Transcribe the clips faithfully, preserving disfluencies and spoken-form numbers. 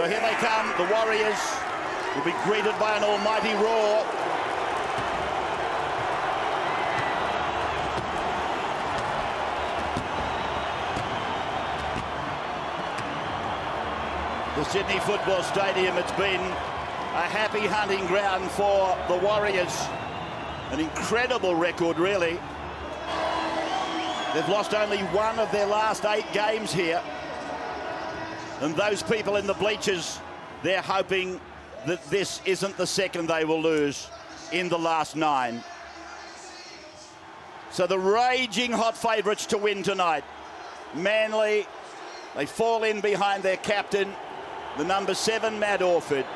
So here they come, the Warriors will be greeted by an almighty roar. The Sydney Football Stadium, it's been a happy hunting ground for the Warriors. An incredible record, really. They've lost only one of their last eight games here. And those people in the bleachers, they're hoping that this isn't the second they will lose in the last nine. So the raging hot favourites to win tonight. Manly, they fall in behind their captain, the number seven, Matt Orford.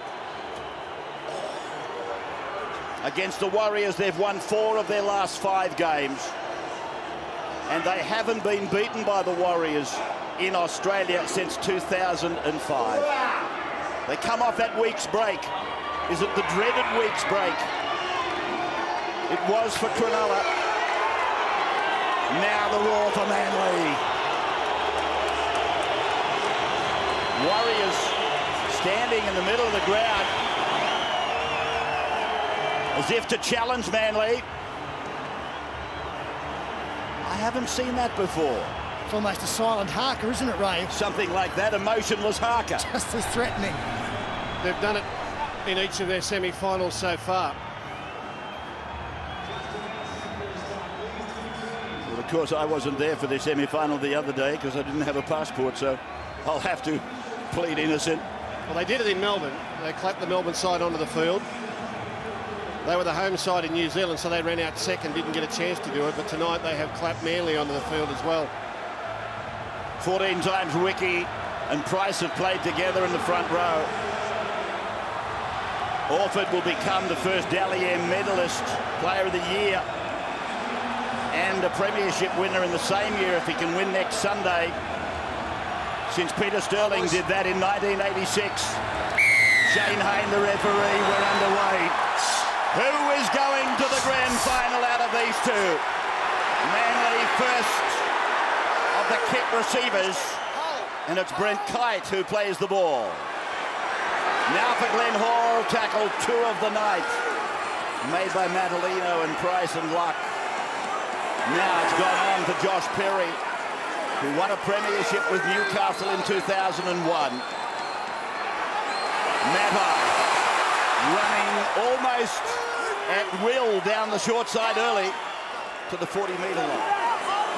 Against the Warriors, they've won four of their last five games. And they haven't been beaten by the Warriors in Australia since two thousand five. They come off that week's break. Is it the dreaded week's break? It was for Cronulla. Now the roar for Manly. Warriors standing in the middle of the ground as if to challenge Manly. I haven't seen that before. It's almost a silent haka, isn't it, Ray? Something like that, a motionless haka. Just as threatening. They've done it in each of their semi-finals so far. Well, of course, I wasn't there for the semi-final the other day because I didn't have a passport, so I'll have to plead innocent. Well, they did it in Melbourne. They clapped the Melbourne side onto the field. They were the home side in New Zealand, so they ran out second, didn't get a chance to do it, but tonight they have clapped Manly onto the field as well. fourteen times Wickey and Price have played together in the front row. Orford will become the first Dally-M medalist, player of the year, and a premiership winner in the same year if he can win next Sunday, since Peter Sterling did that in nineteen eighty-six. Shane Hayne, the referee, we're underway. Who is going to the grand final out of these two? Manly first. The kick receivers, and it's Brent Kite who plays the ball. Now for Glenn Hall, tackle two of the night, made by Madalino and Price and Luck. Now it's gone on to Josh Perry, who won a premiership with Newcastle in two thousand one. Matter running almost at will down the short side early to the forty metre line.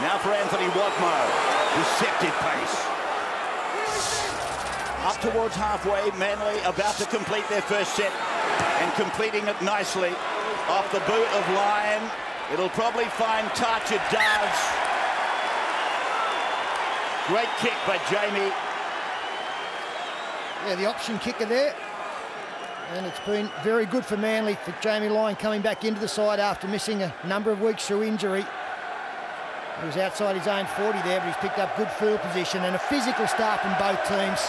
Now for Anthony Watmough, deceptive pace. Up towards halfway, Manly about to complete their first set and completing it nicely. Off the boot of Lyon, it'll probably find touch, it does. Great kick by Jamie. Yeah, the option kicker there. And it's been very good for Manly, for Jamie Lyon coming back into the side after missing a number of weeks through injury. He was outside his own forty there, but he's picked up good field position and a physical start from both teams.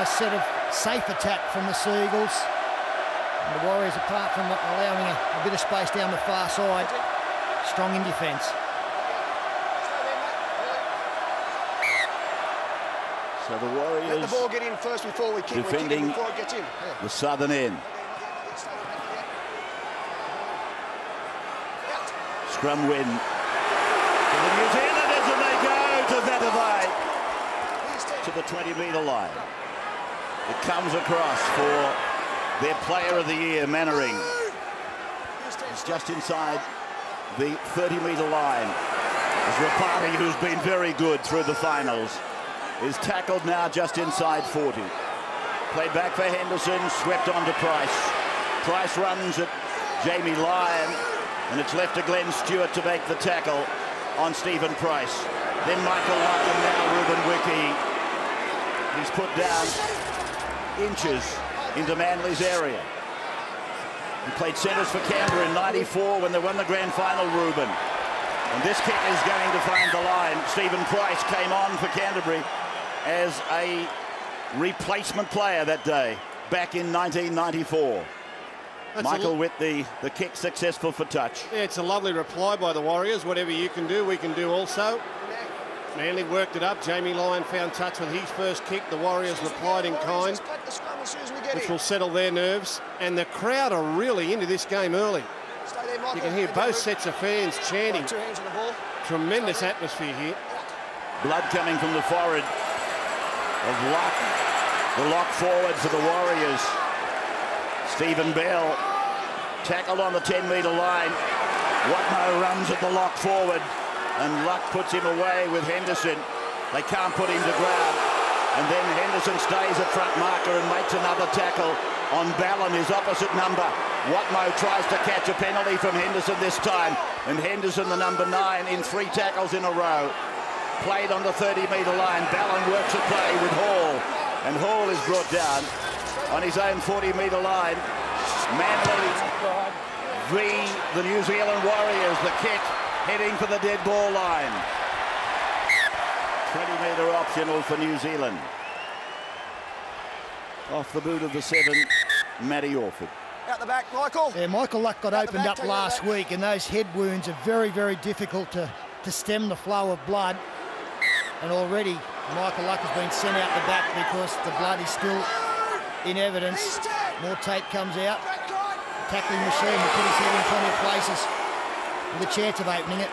Nice set of safe attack from the Seagulls. And the Warriors, apart from allowing a, a bit of space down the far side, strong in defence. So the Warriors... Let the ball get in first before we kick. Defending we kick before it gets in. Yeah. The southern end. Scrum win. The New Zealanders, and they go to Vatuvei to the twenty metre line. It comes across for their player of the year, Mannering. It's just inside the thirty metre line. As Ropati, who's been very good through the finals, is tackled now just inside forty. Played back for Henderson, swept on to Price. Price runs at Jamie Lyon, and it's left to Glenn Stewart to make the tackle on Stephen Price. Then Michael Luck, and now Reuben Wickey. He's put down inches into Manly's area. He played centres for Canberra in ninety-four when they won the grand final, Reuben. And this kick is going to find the line. Stephen Price came on for Canterbury as a replacement player that day, back in nineteen ninety-four. That's Michael with the, the kick, successful for touch. Yeah, it's a lovely reply by the Warriors. Whatever you can do, we can do also. Manly worked it up. Jamie Lyon found touch with his first kick. The Warriors replied in kind, which will settle their nerves. And the crowd are really into this game early. You can hear both sets of fans chanting. Tremendous atmosphere here. Blood coming from the forehead of Luck. The lock forward for the Warriors. Stephen Bell tackled on the ten metre line. Watmough runs at the lock forward, and Luck puts him away with Henderson. They can't put him to ground. And then Henderson stays at front marker and makes another tackle on Ballon, his opposite number. Watmough tries to catch a penalty from Henderson this time. And Henderson, the number nine, in three tackles in a row. Played on the thirty metre line. Ballon works a play with Hall. And Hall is brought down on his own forty metre line. Manly v the New Zealand Warriors. The kick, heading for the dead ball line. twenty metre optional for New Zealand. Off the boot of the seven, Matt Orford. Out the back, Michael. Yeah, Michael Luck got opened up last week, and those head wounds are very, very difficult to, to stem the flow of blood. And already Michael Luck has been sent out the back because the blood is still in evidence. More tape comes out. The tackling machine will put his head in plenty of places with a chance of opening it.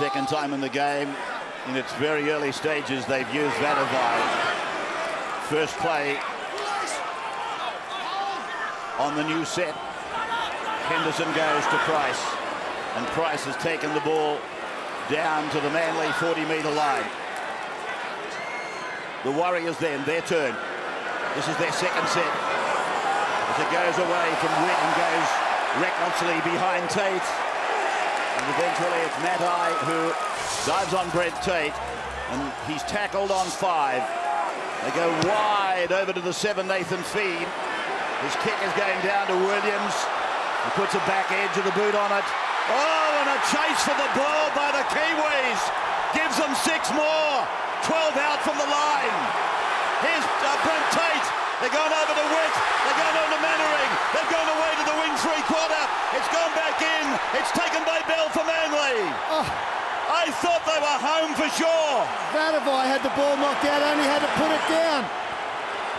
Second time in the game. In its very early stages, they've used Vatuvei. First play on the new set. Henderson goes to Price, and Price has taken the ball down to the Manly forty metre line. The Warriors then, their turn. This is their second set. As it goes away from Witt and goes recklessly behind Tate, and eventually it's Matt Orford who dives on Brent Tate, and he's tackled on five. They go wide over to the seven, Nathan Fien. His kick is going down to Williams. He puts a back edge of the boot on it. Oh, and a chase for the ball by the Kiwis. Gives them six more. twelve out from the line. Here's uh, Brent Tate. They're going over to Witt. They're going over to Mannering. They've gone away to the wing three-quarter. It's gone back in. It's taken by Bell for Manly. Oh. I thought they were home for sure. Vatuvei had the ball knocked out, only had to put it down.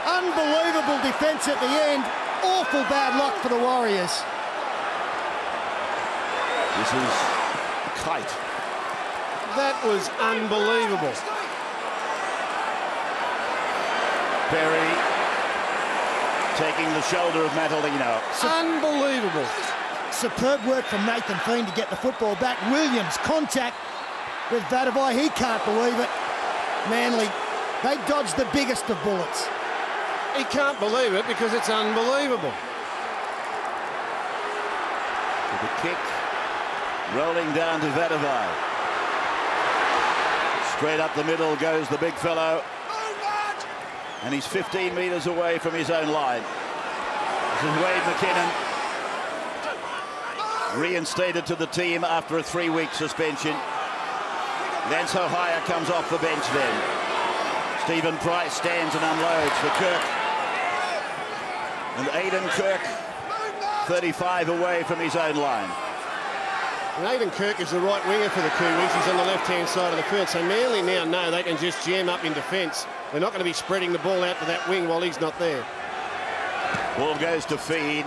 Unbelievable defence at the end. Awful bad luck for the Warriors. This is Kite. That was unbelievable. Perry taking the shoulder of Matalino. Unbelievable. Superb work from Nathan Fien to get the football back. Williams, contact with Vatuvei. He can't believe it. Manly, they dodged the biggest of bullets. He can't believe it because it's unbelievable. With the kick rolling down to Vatuvei. Straight up the middle goes the big fellow. And he's fifteen metres away from his own line. This is Wade McKinnon, reinstated to the team after a three-week suspension. Lance Hohaia comes off the bench then. Stephen Price stands and unloads for Kirk. And Aidan Kirk, thirty-five away from his own line. And Aidan Kirk is the right winger for the Kiwis. He's on the left-hand side of the field. So Manly now know they can just jam up in defence. They're not going to be spreading the ball out to that wing while he's not there. Ball goes to Fien.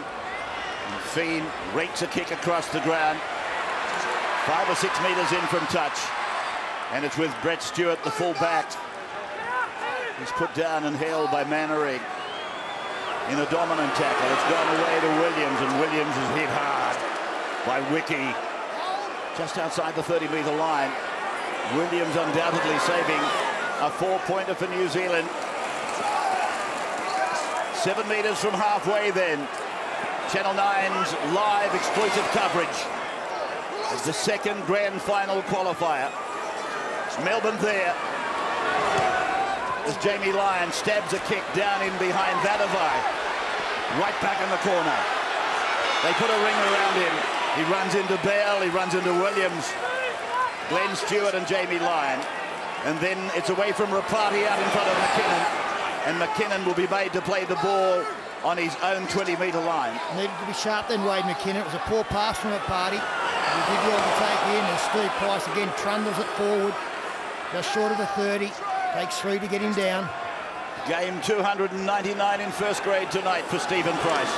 Fien rakes a kick across the ground. Five or six metres in from touch. And it's with Brett Stewart, the full-back. He's put down and held by Mannering in a dominant tackle. It's gone away to Williams, and Williams is hit hard by Wickey. Just outside the thirty metre line. Williams undoubtedly saving a four-pointer for New Zealand. Seven metres from halfway then. Channel nine's live exclusive coverage of the second grand final qualifier. It's Melbourne there. As Jamie Lyon stabs a kick down in behind Vatuvei. Right back in the corner. They put a ring around him. He runs into Bell, he runs into Williams, Glenn Stewart and Jamie Lyon. And then it's away from Ropati out in front of McKinnon. And McKinnon will be made to play the ball on his own twenty metre line. Needed to be sharp then, Wade McKinnon. It was a poor pass from Ropati. He did well to take in, and Steve Price again trundles it forward. just short of the thirty. Takes three to get him down. Game two hundred ninety-nine in first grade tonight for Stephen Price.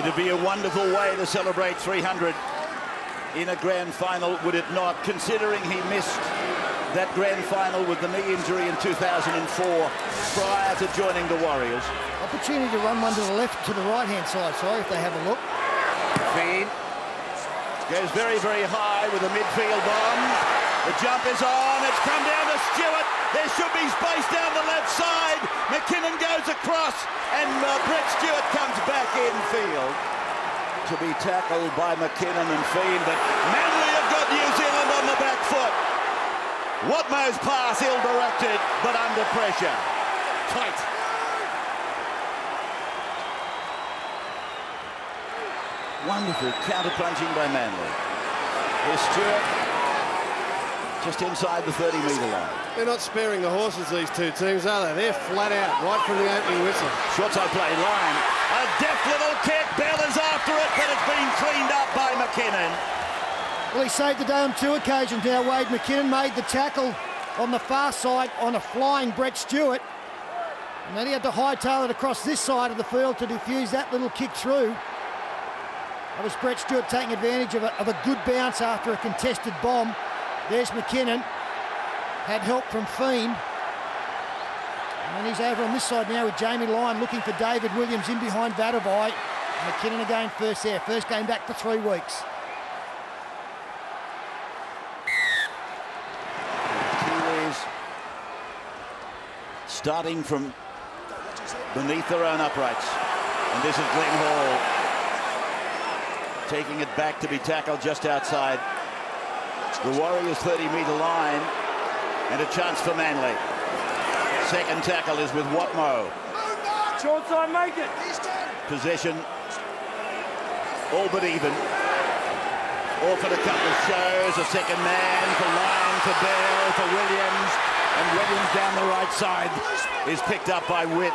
It'd be a wonderful way to celebrate three hundred in a grand final, would it not? Considering he missed that grand final with the knee injury in two thousand four prior to joining the Warriors. Opportunity to run one to the left, to the right-hand side, sorry, if they have a look. Fien goes very, very high with a midfield bomb. The jump is on, it's come down to Stewart. There should be space down the left side. McKinnon goes across and uh, Brett Stewart comes back in field to be tackled by McKinnon and Fien, but Manly have got New Zealand on the back foot. Watmough's pass ill-directed, but under pressure. Tight. Wonderful counter-punching by Manly. Here's Stewart. Just inside the thirty metre line. They're not sparing the horses, these two teams, are they? They're flat out, right from the opening whistle. Short-side play, Lyon. A deft little kick, Bell is after it, but it's been cleaned up by McKinnon. Well, he saved the day on two occasions now. Wade McKinnon made the tackle on the far side on a flying Brett Stewart. And then he had to hightail it across this side of the field to defuse that little kick through. That was Brett Stewart taking advantage of a, of a good bounce after a contested bomb. There's McKinnon, had help from Fien. And he's over on this side now with Jamie Lyon looking for David Williams in behind Vatuvei. McKinnon again first there, first game back for three weeks. Kiwis starting from beneath their own uprights. And this is Glenn Hall taking it back to be tackled just outside the Warriors' thirty metre line, and a chance for Manly. Second tackle is with Watmough. Short side, make it. Possession, all but even. Orford a couple of shows, a second man for Lyon, for Bell, for Williams, and Williams down the right side is picked up by Witt.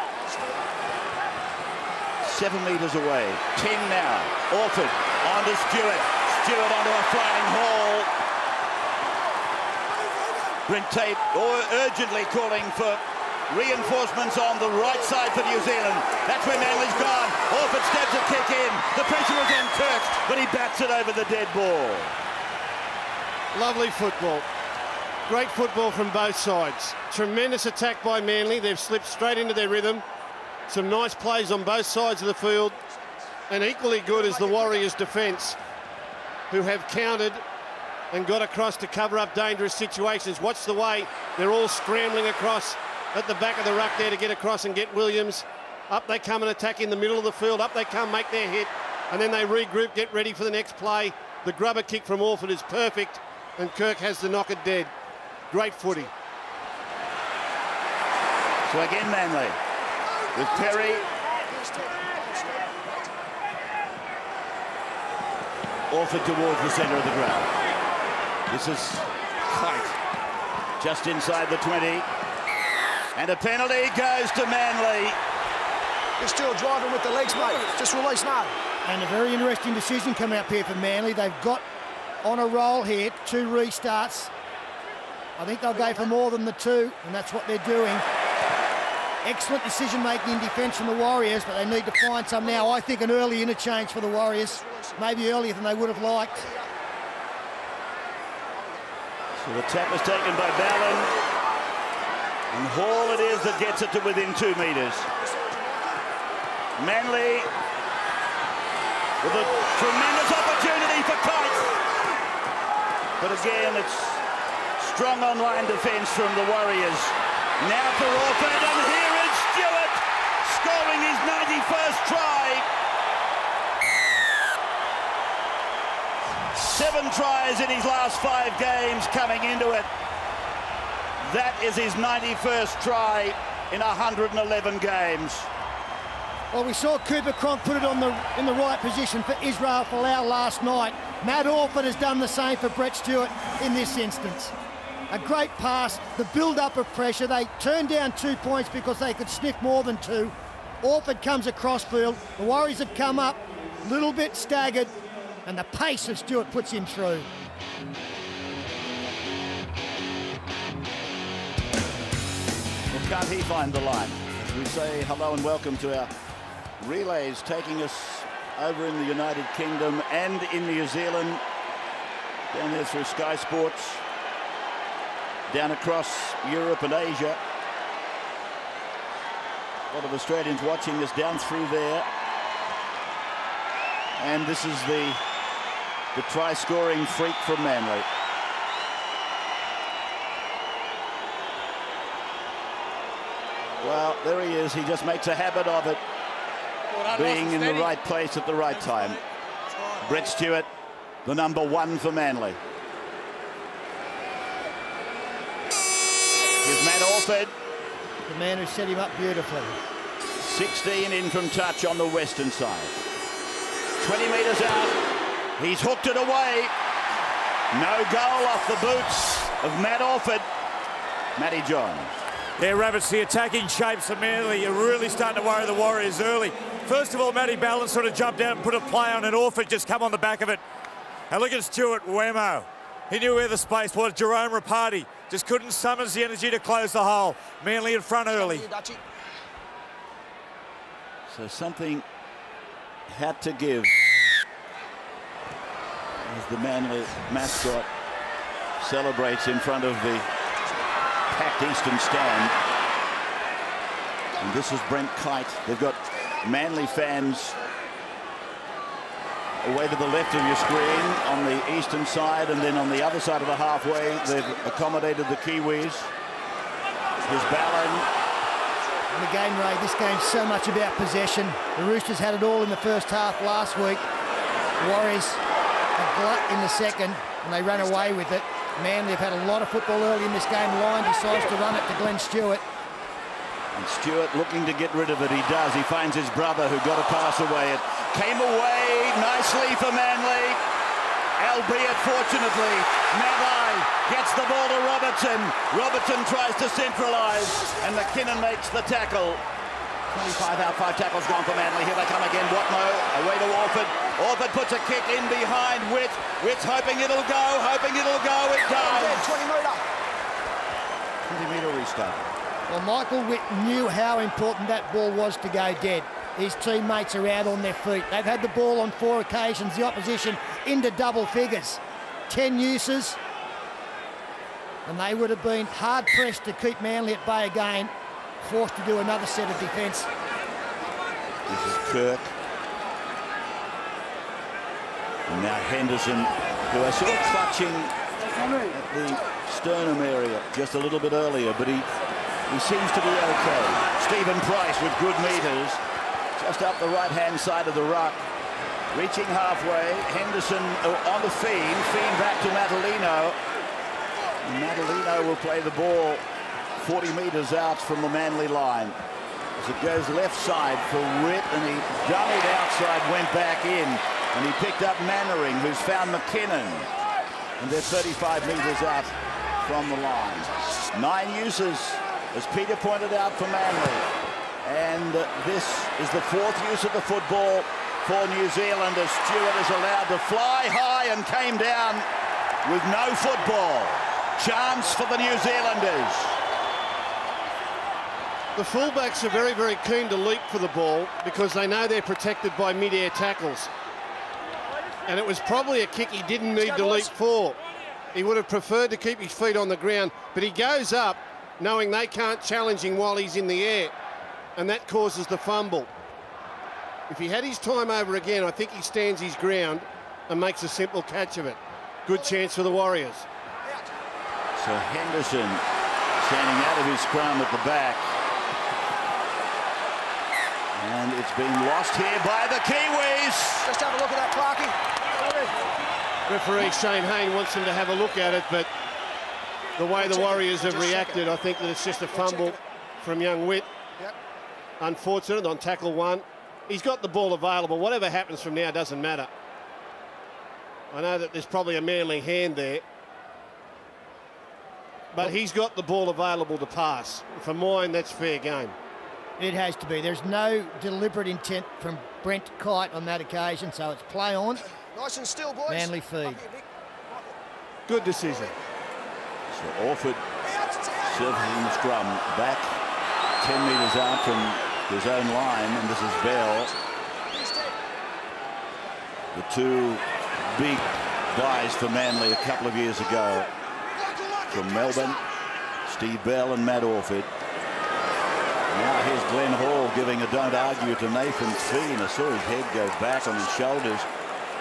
Seven metres away, ten now. Orford on to Stewart. Stewart onto a flying Hall. Brent Tate urgently calling for reinforcements on the right side for New Zealand. That's where Manly's gone. Orford steps a kick in. The pressure was on Kirk, but he bats it over the dead ball. Lovely football. Great football from both sides. Tremendous attack by Manly. They've slipped straight into their rhythm. Some nice plays on both sides of the field. And equally good is the Warriors' defence, who have countered and got across to cover up dangerous situations. Watch the way they're all scrambling across at the back of the ruck there to get across and get Williams. Up they come and attack in the middle of the field. Up they come, make their hit, and then they regroup, get ready for the next play. The grubber kick from Orford is perfect, and Kirk has the knocker dead. Great footy. So again, Manly with Perry. Orford towards the centre of the ground. This is Kite, just inside the twenty. And a penalty goes to Manly. You're still driving with the legs, mate. Just release now. And a very interesting decision coming up here for Manly. They've got on a roll here, two restarts. I think they'll go for more than the two, and that's what they're doing. Excellent decision-making in defence from the Warriors, but they need to find some now. I think an early interchange for the Warriors, maybe earlier than they would have liked. So the tap was taken by Ballin, and Hall it is that gets it to within two metres. Manly with a tremendous opportunity for Kite. But again, it's strong online defence from the Warriors. Now for Orford, and here is Stewart scoring his ninety-first try. Seven tries in his last five games coming into it. That is his ninety-first try in one hundred eleven games. Well, we saw Cooper Cronk put it on the, in the right position for Israel Folau last night. Matt Orford has done the same for Brett Stewart in this instance. A great pass, the build-up of pressure. They turned down two points because they could sniff more than two. Orford comes across field. The Warriors have come up, a little bit staggered, and the pace of Stewart puts him through. can't he find the line? We say hello and welcome to our relays taking us over in the United Kingdom and in New Zealand. Down there through Sky Sports, down across Europe and Asia. A lot of Australians watching this down through there. And this is the, the try-scoring freak from Manly. Well, there he is. He just makes a habit of it, being in the right place at the right time. Brett Stewart, the number one for Manly. Here's Matt Orford. The man who set him up beautifully. sixteen in from touch on the western side. twenty metres out. He's hooked it away. No goal off the boots of Matt Orford. Matty John. Yeah, Rabbits, the attacking shapes of Manly are really starting to worry the Warriors early. First of all, Matty Balance sort of jumped out and put a play on, and Orford just come on the back of it. And look at Stewart, whammo. He knew where the space was. Jerome Ropati just couldn't summon the energy to close the hole. Manly in front early. So something had to give as the Manly mascot celebrates in front of the packed eastern stand. And this is Brent Kite. They've got Manly fans away to the left of your screen on the eastern side, and then on the other side of the halfway they've accommodated the Kiwis. Here's Ballin. And again, Ray, this game's so much about possession. The Roosters had it all in the first half last week. The Warriors a glut in the second, and they ran away with it. Man, they've had a lot of football early in this game. Lyon decides to run it to Glenn Stewart. And Stewart looking to get rid of it. He does. He finds his brother who got a pass away. It came away nicely for Manly. Albeit, fortunately, Matai gets the ball to Robertson. Robertson tries to centralise, and McKinnon makes the tackle. twenty-five out, five tackles gone for Manly. Here they come again. Watmough away to Orford. Orford puts a kick in behind Witt. Witt's hoping it'll go, hoping it'll go. It does. twenty metre restart. Well, Michael Witt knew how important that ball was to go dead. His teammates are out on their feet. They've had the ball on four occasions. The opposition into double figures. Ten uses. And they would have been hard-pressed to keep Manly at bay again. Forced to do another set of defence. This is Kirk. And now Henderson, who are sort of clutching at the sternum area just a little bit earlier, but he, he seems to be okay. Stephen Price with good metres, just up the right-hand side of the ruck. Reaching halfway, Henderson on the Fien, Fien back to Natalino. Natalino will play the ball forty metres out from the Manly line. As it goes left side for Witt, and he dummied outside, went back in, and he picked up Mannering, who's found McKinnon. And they're thirty-five metres out from the line. Nine uses, as Peter pointed out, for Manly. And this is the fourth use of the football for New Zealand, as Stewart is allowed to fly high and came down with no football. Chance for the New Zealanders. The fullbacks are very, very keen to leap for the ball because they know they're protected by mid-air tackles. And it was probably a kick he didn't need to leap for. He would have preferred to keep his feet on the ground, but he goes up knowing they can't challenge him while he's in the air, and that causes the fumble. If he had his time over again, I think he stands his ground and makes a simple catch of it. Good chance for the Warriors. So Henderson standing out of his scrum at the back. And it's been lost here by the Kiwis. Just have a look at that, Clarkie. Referee Shane Hayne wants him to have a look at it, but the way the Warriors have reacted, I think that it's just a fumble from young Witt. Yep. Unfortunate on tackle one. He's got the ball available. Whatever happens from now doesn't matter. I know that there's probably a Manly hand there, but he's got the ball available to pass. For mine, that's fair game. It has to be. There's no deliberate intent from Brent Kite on that occasion, so it's play on. Nice and still, boys. Manly feed. Good decision. So Orford serves in the scrum. Back ten metres out from his own line, and this is Bell. The two big buys for Manly a couple of years ago from Melbourne, Steve Bell and Matt Orford. Now here's Glenn Hall giving a don't argue to Nathan Fien. I saw his head go back on his shoulders,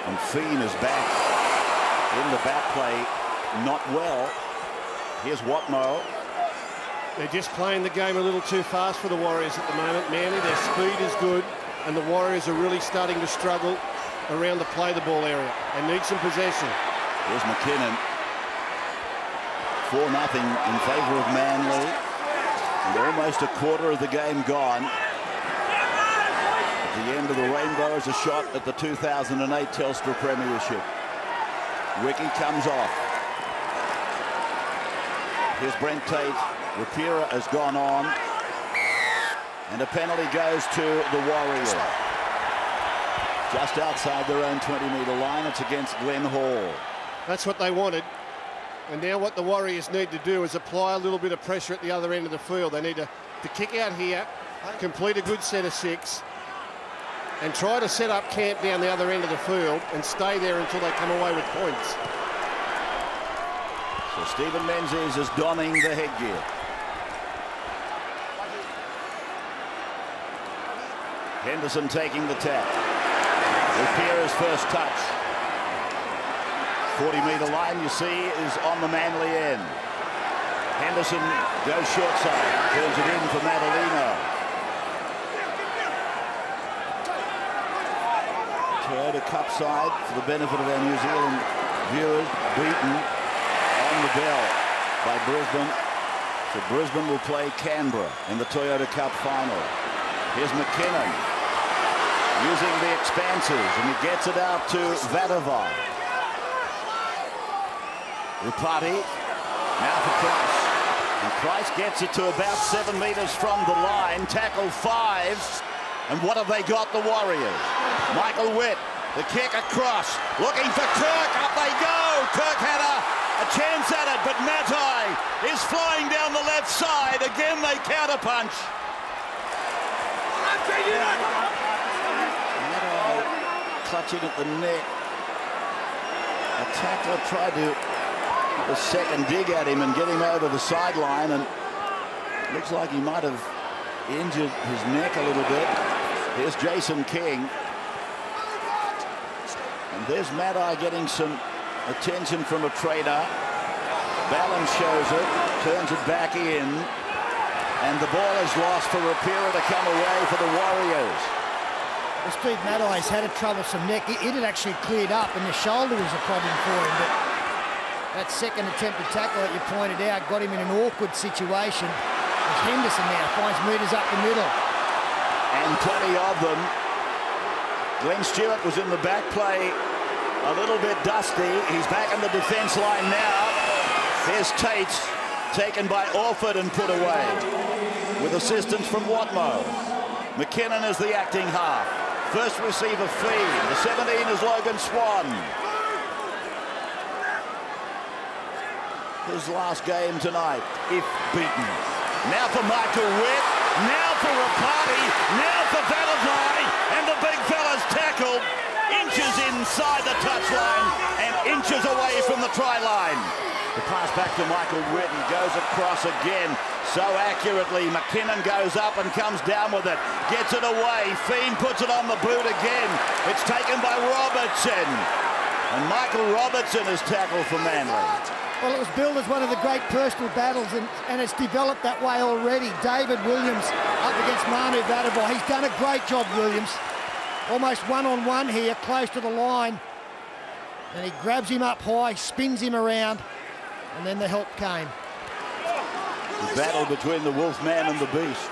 and Fien is back in the back play, not well. Here's Watmough. They're just playing the game a little too fast for the Warriors at the moment. Manly, their speed is good, and the Warriors are really starting to struggle around the play the ball area. They need some possession. Here's McKinnon. four nothing in favour of Manly. And almost a quarter of the game gone. At the end of the rainbow is a shot at the two thousand eight Telstra Premiership. Wickey comes off. Here's Brent Tate. Rapira has gone on. And a penalty goes to the Warriors. Just outside their own twenty metre line. It's against Glenn Hall. That's what they wanted. And now what the Warriors need to do is apply a little bit of pressure at the other end of the field. They need to, to kick out here, complete a good set of six, and try to set up camp down the other end of the field and stay there until they come away with points. So Stephen Menzies is donning the headgear. Henderson taking the tap. Rupira's first touch. forty metre line, you see, is on the Manly end. Henderson goes short side, turns it in for Madalino. Toyota Cup side, for the benefit of our New Zealand viewers, beaten on the bell by Brisbane. So Brisbane will play Canberra in the Toyota Cup final. Here's McKinnon using the expanses, and he gets it out to Vatuvei. Ropati, now for Price, and Price gets it to about seven metres from the line, tackle five, and what have they got, the Warriors? Michael Witt, the kick across, looking for Kirk, up they go! Kirk had a, a chance at it, but Matai is flying down the left side, again they counterpunch. Matai clutching at the neck, a tackler tried to... the second dig at him and get him over the sideline, and looks like he might have injured his neck a little bit. Here's Jason King, and there's Matai getting some attention from a trainer. Balance shows it, turns it back in, and the ball is lost for Ropira to come away for the Warriors. Well, Steve Matai's had a troublesome neck. It, it had actually cleared up, and the shoulder was a problem for him, but that second attempted tackle that you pointed out got him in an awkward situation. And Henderson now finds metres up the middle. And plenty of them. Glenn Stewart was in the back play a little bit dusty. He's back in the defence line now. Here's Tate, taken by Orford and put away. With assistance from Watmough. McKinnon is the acting half. First receiver Fien. The seventeen is Logan Swan. His last game tonight, if beaten. Now for Michael Witt, now for Ropati, now for Vatuvei, and the big fella's tackled, inches inside the touchline and inches away from the try line. The pass back to Michael Witt, and goes across again so accurately. McKinnon goes up and comes down with it, gets it away. Fien puts it on the boot again. It's taken by Robertson, and Michael Robertson is tackled for Manly. Well, it was billed as one of the great personal battles, and, and it's developed that way already. David Williams up against Manu Vatuvei. He's done a great job, Williams. Almost one-on-one here, close to the line. And he grabs him up high, spins him around, and then the help came. The battle between the Wolfman and the Beast.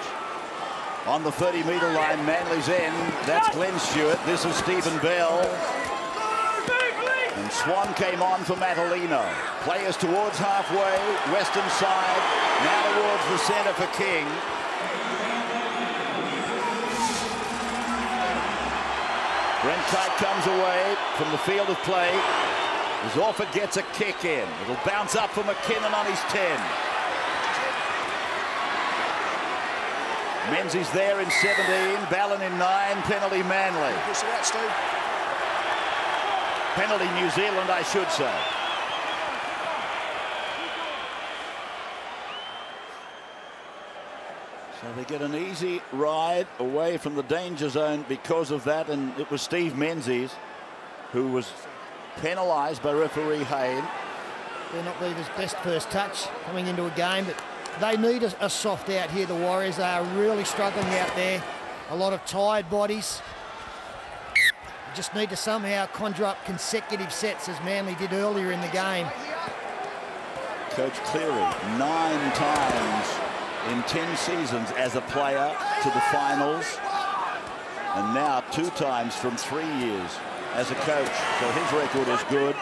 On the thirty metre line, Manly's end. That's Glenn Stewart. This is Stephen Bell. And Swan came on for Madalino. Players towards halfway, western side, now towards the centre for King. Brent Kite comes away from the field of play. As Orford gets a kick in. It'll bounce up for McKinnon on his ten. Menzies there in seventeen, Ballon in nine, penalty Manly. Push it out, Steve. Penalty New Zealand, I should say. So they get an easy ride away from the danger zone because of that, and it was Steve Menzies who was penalised by referee Hayne. They're not Beavers' best first touch coming into a game, but they need a, a soft out here, the Warriors. They are really struggling out there. A lot of tired bodies. Just need to somehow conjure up consecutive sets as Manly did earlier in the game. Coach Cleary, nine times in ten seasons as a player to the finals, and now two times from three years as a coach, so his record is good.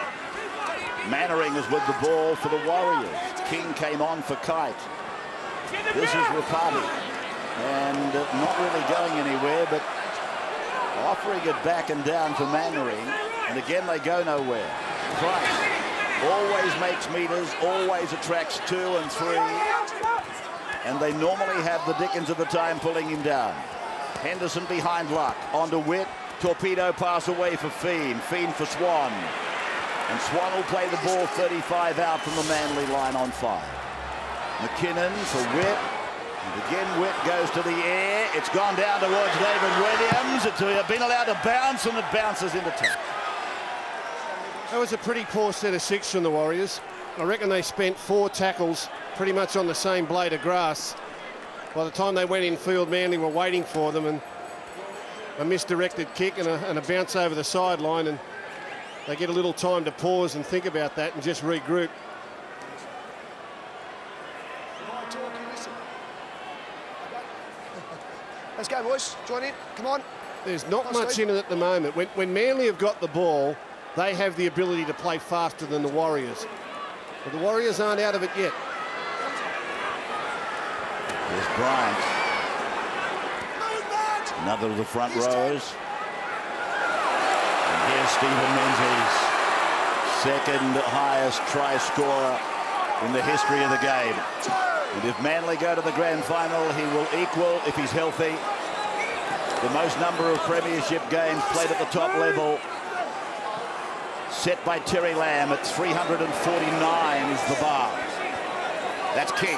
Mannering is with the ball for the Warriors. King came on for Kite. This is Ropati, and not really going anywhere, but offering it back and down for Mannering, and again they go nowhere. Price always makes meters, always attracts two and three, and they normally have the dickens of the time pulling him down. Henderson behind Luck, onto Witt, torpedo pass away for Fien, Fien for Swan. And Swan will play the ball thirty-five out from the Manly line on five. McKinnon for Witt, and again Witt goes to the air. It's gone down towards David Williams. It's been allowed to bounce, and it bounces into touch. That was a pretty poor set of six from the Warriors. I reckon they spent four tackles pretty much on the same blade of grass. By the time they went in field, Manly were waiting for them, and a misdirected kick and a, and a bounce over the sideline, and they get a little time to pause and think about that and just regroup. Let's go, boys. Join in. Come on. There's not much in it at the moment. When, when Manly have got the ball, they have the ability to play faster than the Warriors. But the Warriors aren't out of it yet. There's Bryant, another of the front rows. And here's Stephen Menzies, second highest try scorer in the history of the game. And if Manly go to the grand final, he will equal, if he's healthy, the most number of premiership games played at the top level, set by Terry Lamb at three hundred forty-nine is the bar. That's King.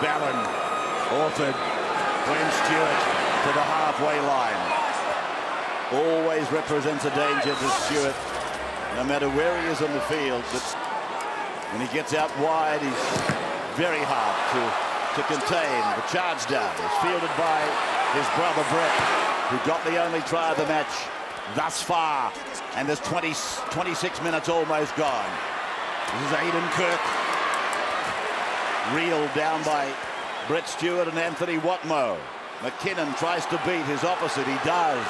Ballon, Orford, Brent Stewart to the halfway line. Always represents a danger to Stewart, no matter where he is on the field. But when he gets out wide, he's very hard to, to contain. The charge down is fielded by his brother Brett, who got the only try of the match thus far. And there's twenty, twenty-six minutes almost gone. This is Aidan Kirk. Reeled down by Brett Stewart and Anthony Watmough. McKinnon tries to beat his opposite, he does.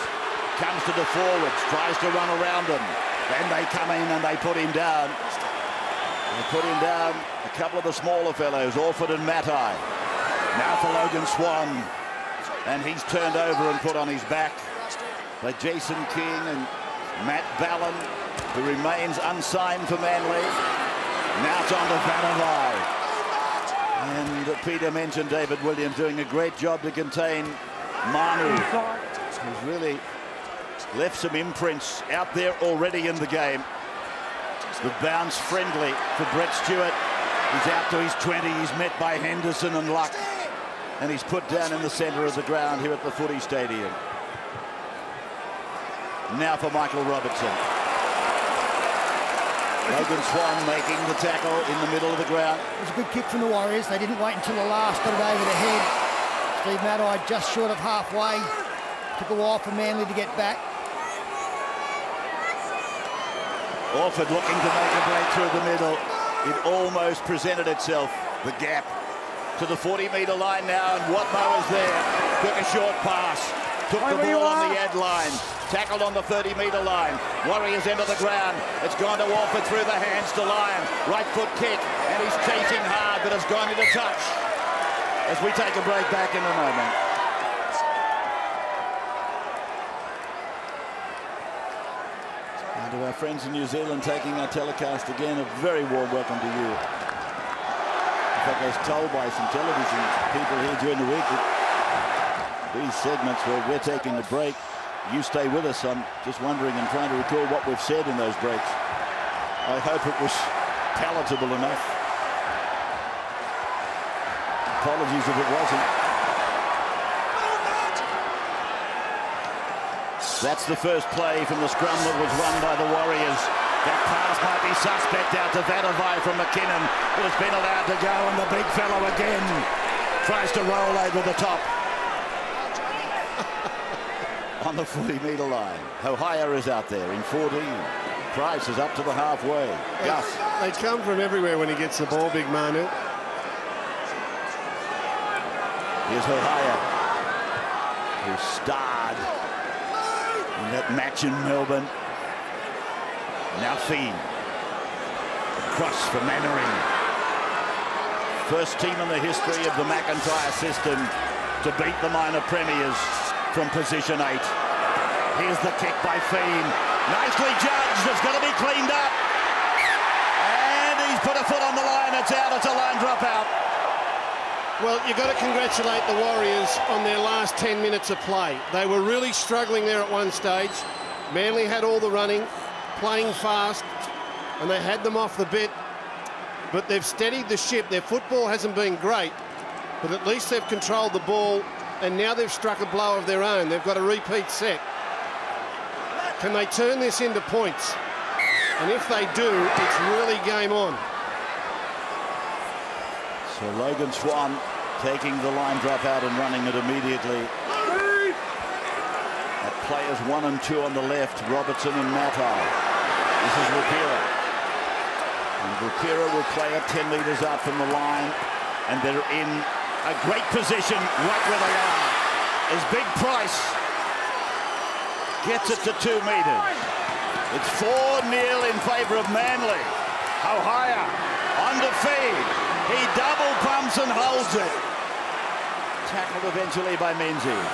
Comes to the forwards, tries to run around him. Then they come in and they put him down. They put him down, a couple of the smaller fellows, Orford and Matai. Now for Logan Swan, and he's turned over and put on his back by Jason King and Matt Ballon, who remains unsigned for Manly. Now it's on to Vatuvei. And Peter mentioned David Williams doing a great job to contain Manu, who's really left some imprints out there already in the game. The bounce friendly for Brett Stewart. He's out to his twenty, he's met by Henderson and Luck, and he's put down in the centre of the ground here at the footy stadium. Now for Michael Robertson. Logan Swan making the tackle in the middle of the ground. It was a good kick from the Warriors. They didn't wait until the last, got it over the head. Steve Matai just short of halfway. Took a while for Manly to get back. Orford looking to make a break through the middle. It almost presented itself, the gap. To the forty metre line now, and Watmough is there. Took a short pass. Took the ball on the ad line. Tackled on the thirty metre line. Warriors into the ground. It's gone to Orford through the hands to Lyon. Right foot kick, and he's chasing hard, but it's gone into touch. As we take a break back in a moment. And to our friends in New Zealand taking our telecast again, a very warm welcome to you. fact, I was told by some television people here during the week that these segments where we're taking a break, you stay with us. I'm just wondering and trying to recall what we've said in those breaks. I hope it was palatable enough. Apologies if it wasn't. That's the first play from the scrum that was run by the Warriors. That pass might be suspect out to Vatuvei from McKinnon, but it's been allowed to go, and the big fellow again tries to roll over the top. On the forty metre line. Hohaia is out there in fourteen. Price is up to the halfway. Gus. They come from everywhere when he gets the ball, big Manu. Here's Hohaia, who starred in that match in Melbourne. Now Fien. Cross for Mannering. First team in the history of the McIntyre system to beat the minor premiers from position eight. Here's the kick by Fien. Nicely judged. It's going to be cleaned up. And he's put a foot on the line. It's out. It's a line dropout. Well, you've got to congratulate the Warriors on their last ten minutes of play. They were really struggling there at one stage. Manly had all the running, playing fast, and they had them off the bit. But they've steadied the ship. Their football hasn't been great, but at least they've controlled the ball. And now they've struck a blow of their own. They've got a repeat set. Can they turn this into points? And if they do, it's really game on. So Logan Swan taking the line drop out and running it immediately. At players one and two on the left, Robertson and Matai. This is Rupira. And Rupira will play it ten metres out from the line. And they're in a great position, right where they are, as Big Price gets it to two metres. It's four nil in favour of Manly. Hohaia on to Fien. He double pumps and holds it. Tackled eventually by Menzies.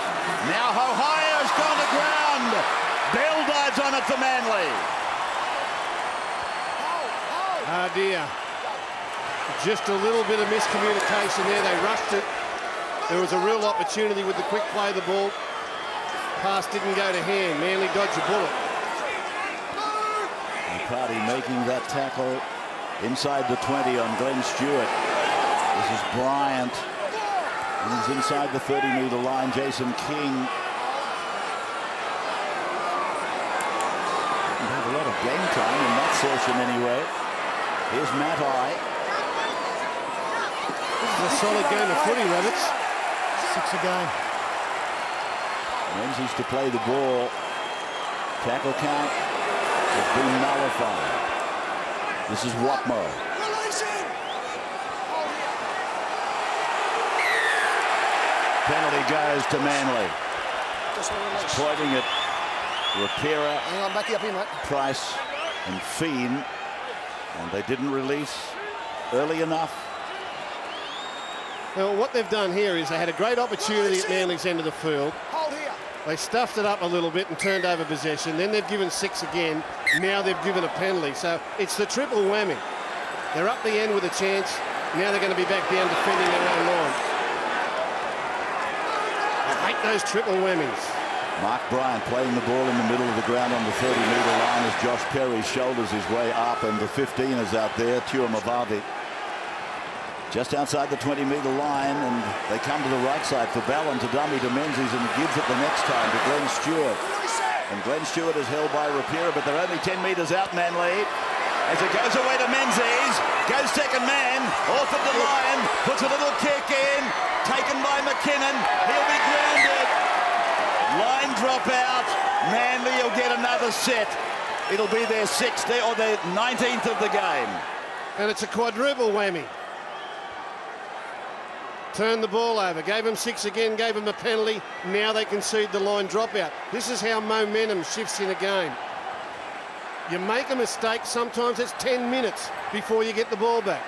Now Hohaia has gone to ground. Bell dives on it for Manly. Oh, oh. Oh dear. Just a little bit of miscommunication there. They rushed it. There was a real opportunity with the quick play of the ball. Pass didn't go to hand. Manly dodged a bullet. Ropati making that tackle inside the twenty on Glenn Stewart. This is Bryant. And he's inside the thirty metre line. Jason King. Didn't have a lot of game time in that session anyway. Here's Matai. A solid game of footy, Roberts. Six a game. Menzies to play the ball. Tackle count has been nullified. This is Watmough. Penalty goes to Manly. He's pointing at Ropira. Hang on, back you up here, mate. Price and Fien. And they didn't release early enough. Now, what they've done here is they had a great opportunity at Manly's end of the field. They stuffed it up a little bit and turned over possession. Then they've given six again. Now they've given a penalty. So it's the triple whammy. They're up the end with a chance. Now they're going to be back down defending their own line. I hate those triple whammies. Mark Bryant playing the ball in the middle of the ground on the thirty metre line as Josh Perry shoulders his way up, and the fifteen is out there, Tuamavavi. Just outside the twenty metre line, and they come to the right side for Ballon to dummy to Menzies, and gives it the next time to Glenn Stewart. And Glenn Stewart is held by Ropira, but they're only ten metres out, Manly. As it goes away to Menzies, goes second man, Orford to Lyon, puts a little kick in, taken by McKinnon, he'll be grounded. Line drop out, Manly will get another set. It'll be their sixth or their nineteenth of the game. And it's a quadruple whammy. Turned the ball over, gave him six again, gave him a penalty. Now they concede the line dropout. This is how momentum shifts in a game. You make a mistake, sometimes it's ten minutes before you get the ball back.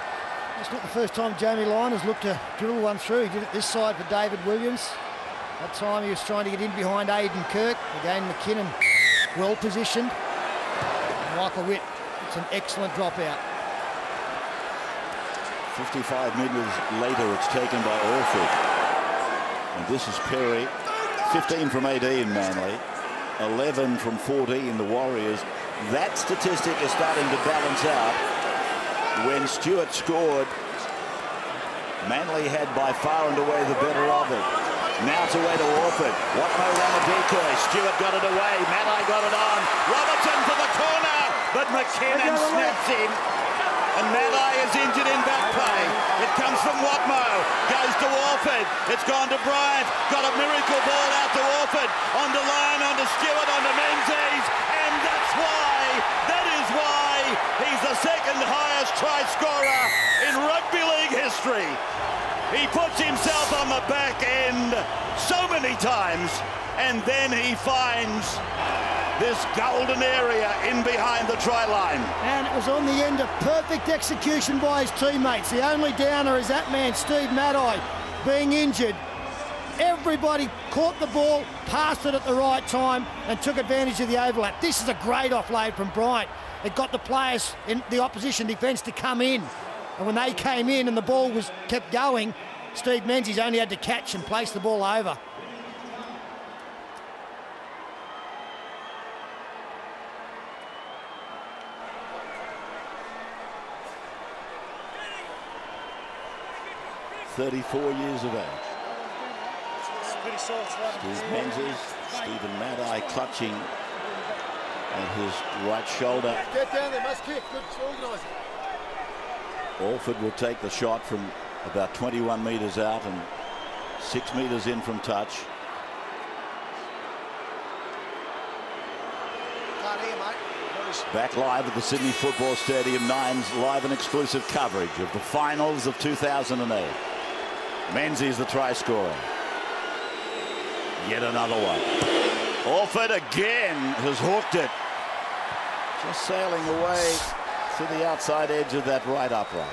It's not the first time Jamie Lyon has looked to dribble one through. He did it this side for David Williams. That time he was trying to get in behind Aidan Kirk. Again, McKinnon well positioned. And Michael Witt, it's an excellent dropout. fifty-five metres later, it's taken by Orford. And this is Perry. fifteen from A D in Manly. eleven from forty in the Warriors. That statistic is starting to balance out. When Stewart scored, Manly had by far and away the better of it. Now it's away to Orford. Watmough ran a decoy. Stewart got it away. Matai got it on. Robertson for the corner, but McKinnon snaps him. And Matai is injured in back play. It comes from Watmough. Goes to Orford. It's gone to Bryant. Got a miracle ball out to Orford. On to Lyon, on to Stewart, on to Menzies. And that's why, that is why he's the second highest try scorer in rugby league history. He puts himself on the back end so many times, and then he finds this golden area in behind the try line. And it was on the end of perfect execution by his teammates. The only downer is that man, Steve Matai, being injured. Everybody caught the ball, passed it at the right time, and took advantage of the overlap. This is a great offload from Bryant. It got the players in the opposition defence to come in. And when they came in and the ball was kept going, Steve Menzies only had to catch and place the ball over. thirty-four years of age. Steve Menzies, Stephen Matai clutching at his right shoulder. Get down there, must kick, good organising. Orford will take the shot from about twenty-one metres out and six metres in from touch. Can't hear, mate. Back live at the Sydney Football Stadium, Nine's live and exclusive coverage of the finals of two thousand eight. Menzies the try scorer. Yet another one. Orford again has hooked it. Just sailing away to the outside edge of that right upright.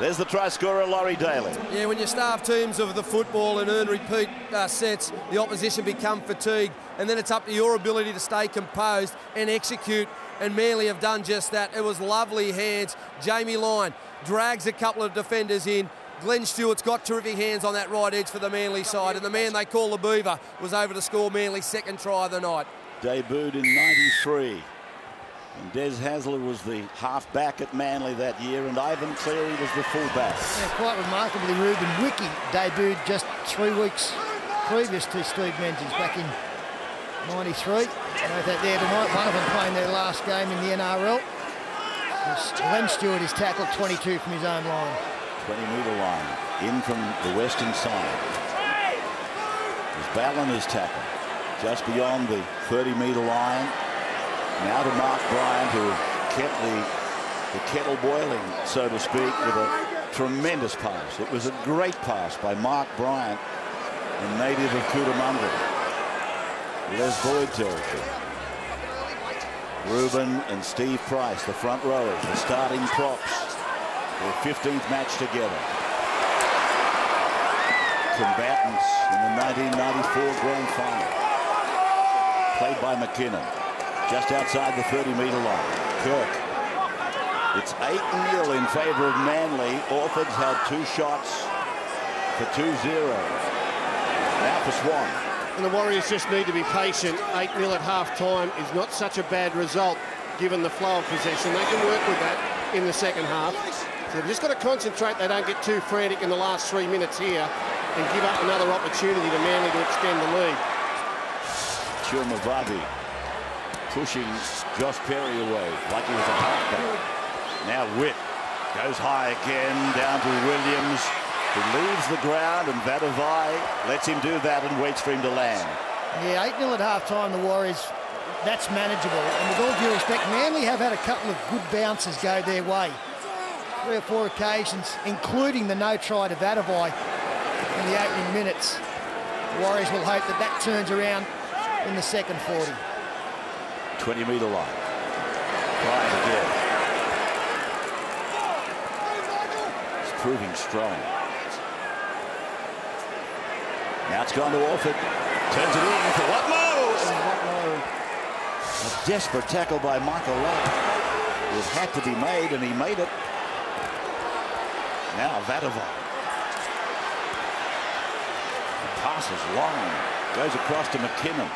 There's the try scorer, Laurie Daly. Yeah, when you starve teams of the football and earn repeat uh, sets, the opposition become fatigued, and then it's up to your ability to stay composed and execute, and Manly have done just that. It was lovely hands. Jamie Lyon drags a couple of defenders in. Glenn Stewart's got terrific hands on that right edge for the Manly side, and the man they call the Beaver was over to score Manly's second try of the night. Debuted in ninety-three. And Des Hasler was the half-back at Manly that year, and Ivan Cleary was the full-back. Yeah, quite remarkably, Reuben Wickey debuted just three weeks previous to Steve Menzies back in ninety-three. Both out there tonight, one of them playing their last game in the N R L. Glenn Stewart is tackled twenty-two from his own line. twenty-metre line, in from the western side. He's battling his tackle, just beyond the thirty-metre line. Now to Mark Bryant, who kept the, the kettle boiling, so to speak, with a tremendous pass. It was a great pass by Mark Bryant, a native of Cootamundra, Les Boyd territory. Reuben and Steve Price, the front rowers, the starting props, their fifteenth match together. Combatants in the nineteen ninety-four Grand Final, played by McKinnon. Just outside the thirty metre line. Kirk. It's eight nil in favour of Manly. Orford's had two shots for two zero. Now for Swan. And the Warriors just need to be patient. eight nil at half-time is not such a bad result, given the flow of possession. They can work with that in the second half. So they've just got to concentrate they don't get too frantic in the last three minutes here and give up another opportunity to Manly to extend the lead. Chilmavabi pushing Josh Perry away like he was a halfback. Now Witt goes high again, down to Williams, who leaves the ground, and Vatuvei lets him do that and waits for him to land. Yeah, eight nil at half-time, the Warriors, that's manageable. And with all due respect, Manly have had a couple of good bounces go their way. Three or four occasions, including the no-try to Vatuvei in the opening minutes. The Warriors will hope that that turns around in the second forty. twenty metre line. Bryant again. It's proving strong. Now it's gone to Orford. Turns it in for Watmough. A desperate tackle by Michael Luck. It had to be made, and he made it. Now Vatuvei. Passes long. Goes across to McKinnon.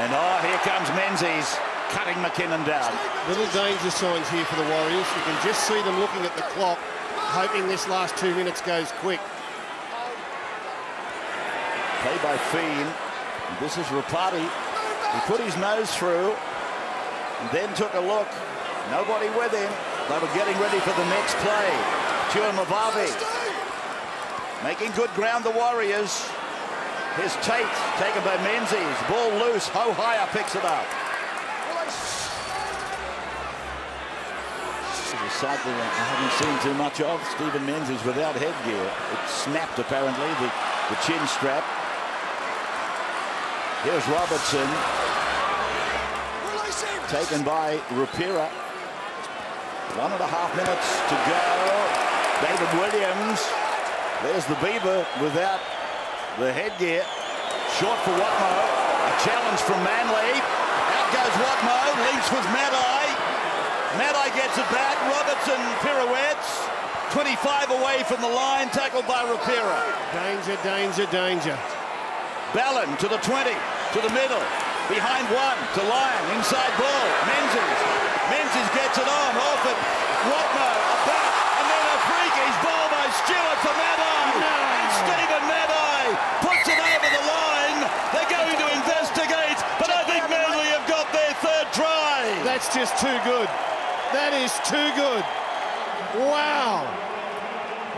And oh, here comes Menzies, cutting McKinnon down. Little danger signs here for the Warriors. You can just see them looking at the clock, hoping this last two minutes goes quick. Play by Fien. This is Ropati. He put his nose through, and then took a look. Nobody with him. They were getting ready for the next play. Tuamavavi making good ground, the Warriors. His Tate, taken by Menzies. Ball loose. Hohaia picks it up. This is a sight that I haven't seen too much of. Stephen Menzies without headgear. It snapped, apparently, the, the chin strap. Here's Robertson, taken by Rupira. One and a half minutes to go. David Williams. There's the Beaver without the headgear. Short for Watmough. A challenge from Manly. Out goes Watmough. Links with Matai. Matai gets it back. Robertson pirouettes. twenty-five away from the line. Tackled by Rupira. Danger, danger, danger. Ballon to the twenty, to the middle, behind one, to Lyon, inside ball, Menzies, Menzies gets it on, Orford, Watmough, a back, and then a freakish ball by Stewart for Mannering, no. And Stephen Mannering puts it over the line. They're going to investigate, but I think Manly have got their third try. That's just too good. That is too good. Wow.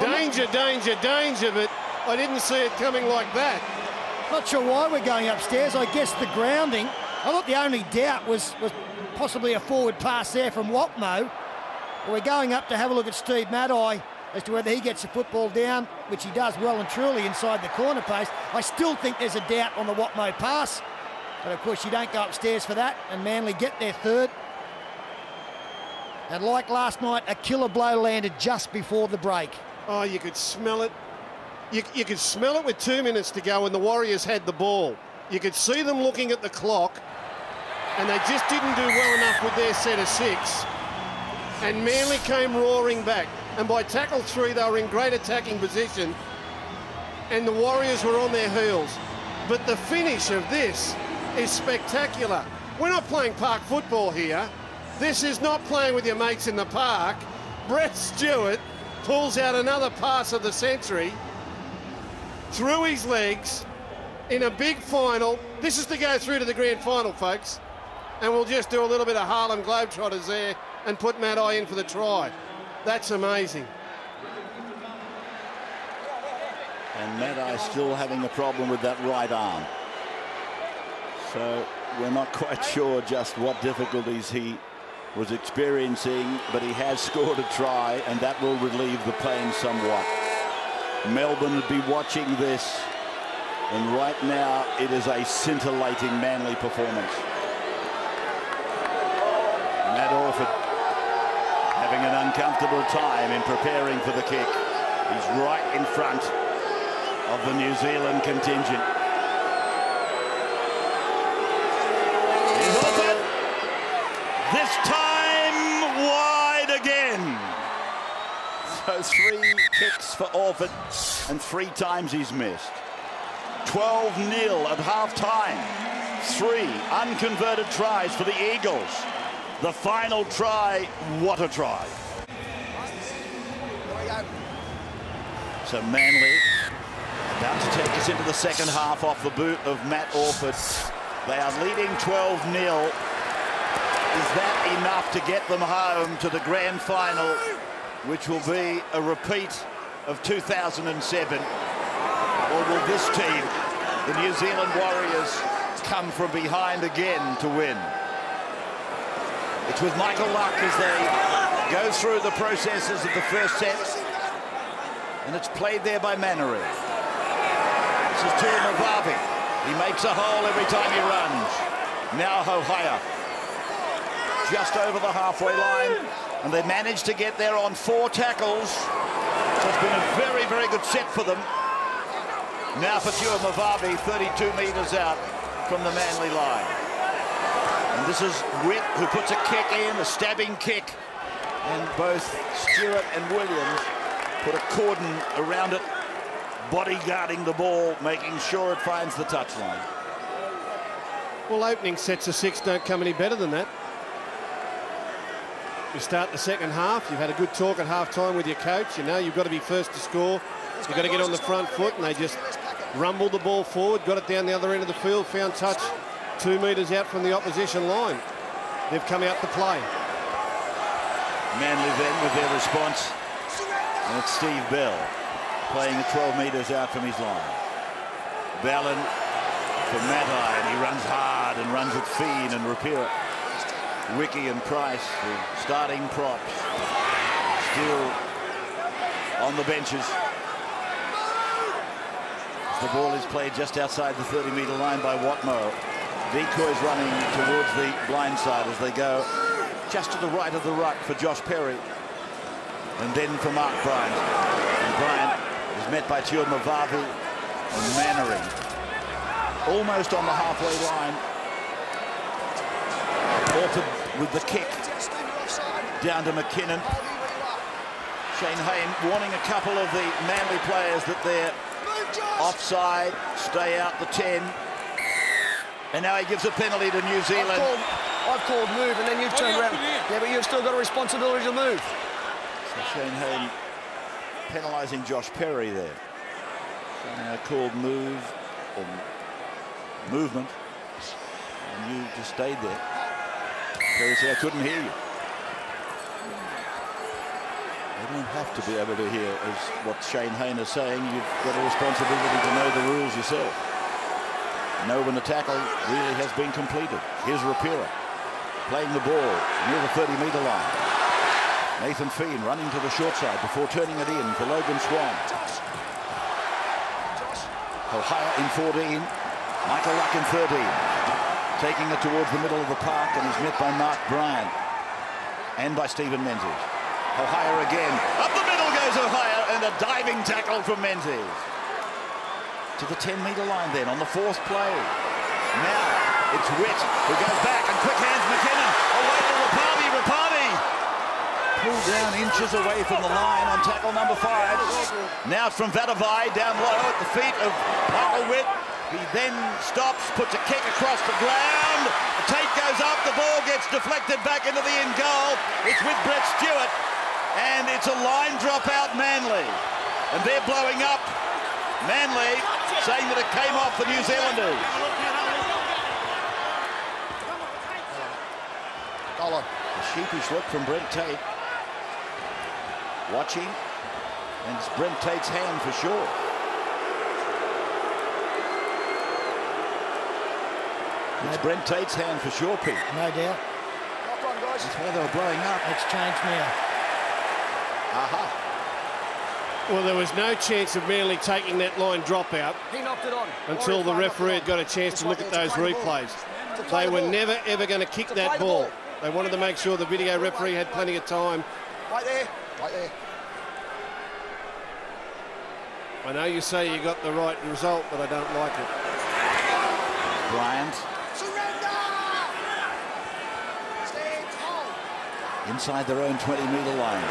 Danger, danger, danger, but I didn't see it coming like that. Not sure why we're going upstairs. I guess the grounding. I thought the only doubt was, was possibly a forward pass there from Watmough. We're going up to have a look at Steve Matai as to whether he gets the football down, which he does well and truly inside the corner post. I still think there's a doubt on the Watmough pass. But, of course, you don't go upstairs for that. And Manly get their third. And like last night, a killer blow landed just before the break. Oh, you could smell it. You, you could smell it with two minutes to go and the Warriors had the ball. You could see them looking at the clock and they just didn't do well enough with their set of six. And Manly came roaring back. And by tackle three, they were in great attacking position and the Warriors were on their heels. But the finish of this is spectacular. We're not playing park football here. This is not playing with your mates in the park. Brett Stewart pulls out another pass of the century through his legs in a big final. This is to go through to the grand final, folks. And we'll just do a little bit of Harlem Globetrotters there and put Matai in for the try. That's amazing. And Matai still having a problem with that right arm. So we're not quite sure just what difficulties he was experiencing, but he has scored a try and that will relieve the pain somewhat. Melbourne would be watching this, and right now it is a scintillating Manly performance. Matt Orford having an uncomfortable time in preparing for the kick. He's right in front of the New Zealand contingent. Here's Orford. This time wide again. So three kicks for Orford and three times he's missed. twelve nil at half-time. Three unconverted tries for the Eagles. The final try, what a try. So Manly about to take us into the second half off the boot of Matt Orford. They are leading twelve nil. Is that enough to get them home to the grand final, which will be a repeat of two thousand seven? Or will this team, the New Zealand Warriors, come from behind again to win? It's with Michael Luck as they go through the processes of the first set. And it's played there by Mannering. This is Tuamavavi. He makes a hole every time he runs. Now Hohaia. Just over the halfway line. And they managed to get there on four tackles. So it's been a very, very good set for them. Now for Tuamavavi, thirty-two metres out from the Manly line. And this is Witt, who puts a kick in, a stabbing kick. And both Stewart and Williams put a cordon around it, bodyguarding the ball, making sure it finds the touchline. Well, opening sets of six don't come any better than that. You start the second half, you've had a good talk at half-time with your coach, you know you've got to be first to score, you've got to get on the front foot, and they just rumbled the ball forward, got it down the other end of the field, found touch two metres out from the opposition line. They've come out to play. Manly then with their response, and it's Steve Bell playing twelve metres out from his line. Ballin for Matai, and he runs hard and runs at Fien and Rapira. Wickey and Price, the starting props, still on the benches. The ball is played just outside the thirty metre line by Watmough. Decoys running towards the blind side as they go just to the right of the ruck for Josh Perry. And then for Mark Bryant. And Bryant is met by Tuad Mavavu and Mannering. Almost on the halfway line. Orford with the kick. Down to McKinnon. Shane Hayne warning a couple of the Manly players that they're offside, stay out the ten. And now he gives a penalty to New Zealand. I've called, I've called move, and then you've turned around. Yeah, but you've still got a responsibility to move. So Shane Hayne penalising Josh Perry there. Now called move, or movement. And you just stayed there. Perry said, I couldn't hear you. You don't have to be able to hear as what Shane Hayne is saying. You've got a responsibility to know the rules yourself. Know when the tackle really has been completed. Here's Rapira playing the ball near the thirty metre line. Nathan Fien running to the short side before turning it in for Logan Swan. Hohaia in fourteen, Michael Luck in thirteen. Taking it towards the middle of the park, and he's met by Mark Bryant and by Stephen Menzies. Hohaia again. Up the middle goes Hohaia, and a diving tackle from Menzies. To the ten metre line then on the fourth play. Now it's Witt who goes back, and quick hands McKinnon. Away to Ropati, Ropati. Pulled down inches away from the line on tackle number five. Now it's from Vatuvei down low at the feet of Michael Witt. He then stops, puts a kick across the ground. The Tate goes up, the ball gets deflected back into the end goal. It's with Brett Stewart. And it's a line dropout, Manly. And they're blowing up. Manly saying that it came off the New Zealanders. A sheepish look from Brent Tate. Watching. And it's Brent Tate's hand for sure. It's Brent Tate's hand for sure, Pete. No doubt. That's why they were blowing up. It's changed now. Aha. Well, there was no chance of Manly taking that line drop out until the referee had got a chance to look at those replays. They were never, ever going to kick that ball. They wanted to make sure the video referee had plenty of time. Right there. Right there. I know you say you got the right result, but I don't like it. Bryant. Surrender! Inside their own twenty metre line.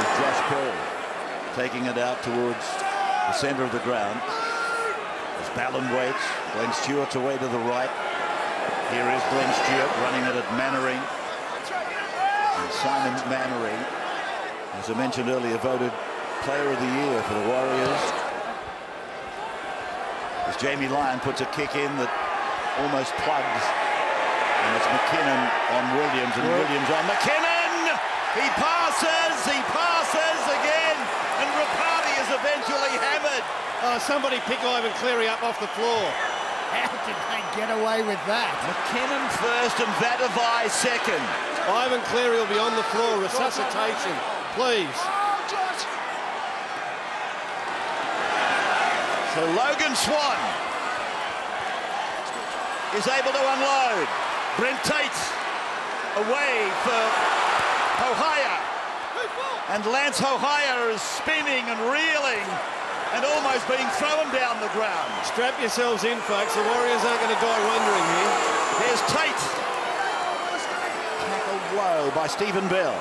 Josh Perry taking it out towards the centre of the ground as Ballin waits. Glenn Stewart's away to the right. Here is Glenn Stewart running it at Mannering, and Simon Mannering, as I mentioned earlier, voted player of the year for the Warriors, as Jamie Lyon puts a kick in that almost plugs, and it's McKinnon on Williams, and Williams on McKinnon. He passes, he passes again, and Ropati is eventually hammered. Oh, somebody pick Ivan Cleary up off the floor. How did they get away with that? McKinnon first and Vatuvei second. Ivan Cleary will be on the floor, resuscitation, please. So Logan Swan is able to unload. Brent Tate away for Hohaia, and Lance Hohaia is spinning and reeling and almost being thrown down the ground. Strap yourselves in, folks. The Warriors aren't going to die wondering here. There's Tate. Tackled low by Stephen Bell.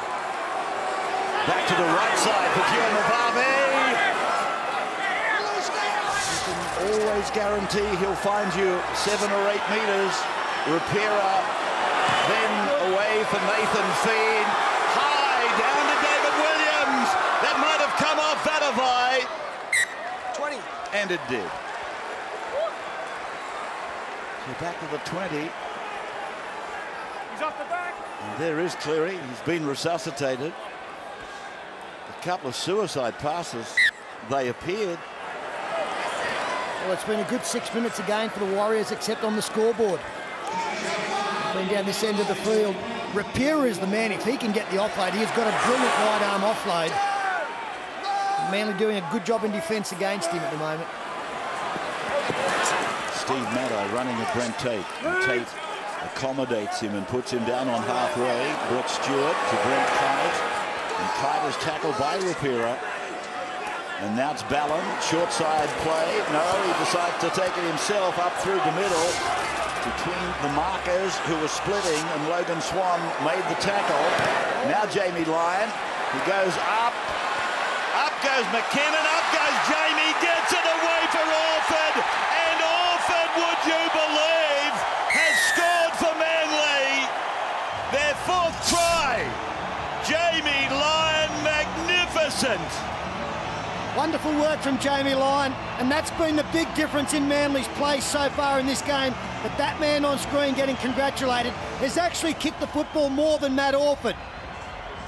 Back to the right side for Tuamavave. You can always guarantee he'll find you seven or eight metres. Repairer, then away for Nathan Fien. High, down to David Williams. That might have come off Vatuvei. twenty. And it did. So back to the twenty. He's off the back. And there is Cleary. He's been resuscitated. A couple of suicide passes. They appeared. Well, it's been a good six minutes again for the Warriors, except on the scoreboard. Been down this end of the field. Repeater is the man. If he can get the offload, he's got a brilliant wide arm offload. Manly doing a good job in defence against him at the moment. Steve Maddow running at Brent Tate. And Tate accommodates him and puts him down on halfway. Brett Stewart to Brent Kite. And Kite is tackled by Repeater. And now it's Ballon. Short side play. No, he decides to take it himself up through the middle. Between the markers who were splitting, and Logan Swan made the tackle. Now Jamie Lyon, he goes up, up goes McKinnon, up goes Jamie, gets it away for Orford, and Orford, would you believe, has scored for Manly, their fourth try. Jamie Lyon, magnificent. Wonderful work from Jamie Lyon, and that's been the big difference in Manly's play so far in this game. But that man on screen getting congratulated has actually kicked the football more than Matt Orford.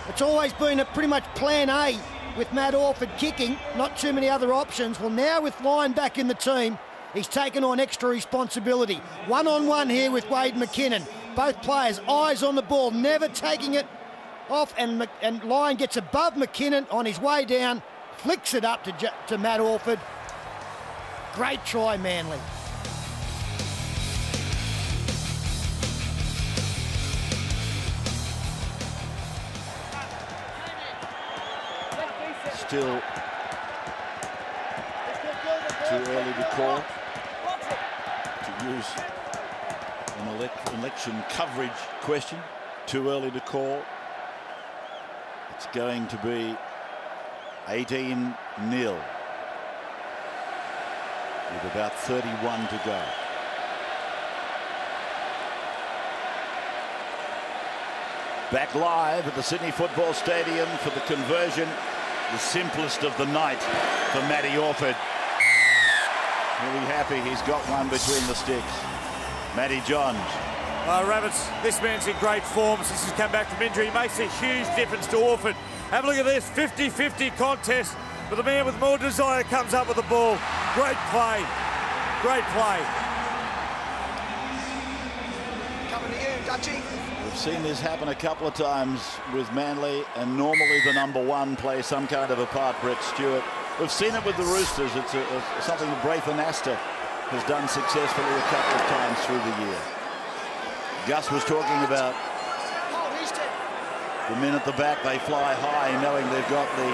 It's always been a pretty much plan A with Matt Orford kicking, not too many other options. Well, now with Lyon back in the team, he's taken on extra responsibility. One-on-one here with Wade McKinnon. Both players, eyes on the ball, never taking it off, and, and Lyon gets above McKinnon on his way down. Flicks it up to, J to Matt Orford. Great try, Manly. Still too early to call, to use an elect election coverage question. Too early to call. It's going to be eighteen nil with about thirty-one to go. Back live at the Sydney Football Stadium for the conversion, the simplest of the night for Matty Orford. Really happy he's got one between the sticks. Matty Johns. Uh, Rabbits, this man's in great form since he's come back from injury. He makes a huge difference to Orford. Have a look at this, fifty fifty contest, but the man with more desire comes up with the ball. Great play, great play. Coming to you, Dutchie. We've seen this happen a couple of times with Manly, and normally the number one plays some kind of a part, Brett Stewart. We've seen it with the Roosters. It's a, a, something that Braithen Astor has done successfully a couple of times through the year. Gus was talking about the men at the back, they fly high knowing they've got the,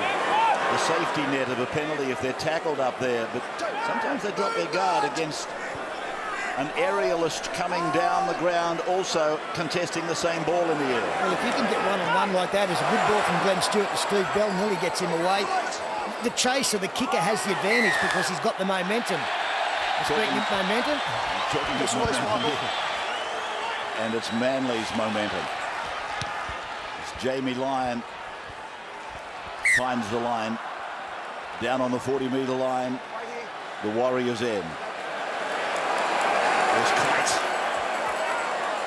the safety net of a penalty if they're tackled up there, but sometimes they drop their guard against an aerialist coming down the ground, also contesting the same ball in the air. Well, if you can get one-on-one like that, it's a good ball from Glenn Stewart to Steve Bell, nearly gets him away. The chaser, the kicker, has the advantage because he's got the momentum. Speaking of momentum, talking this was momentum. And it's Manly's momentum. Jamie Lyon finds the line down on the forty metre line. The Warriors end. There's Kite.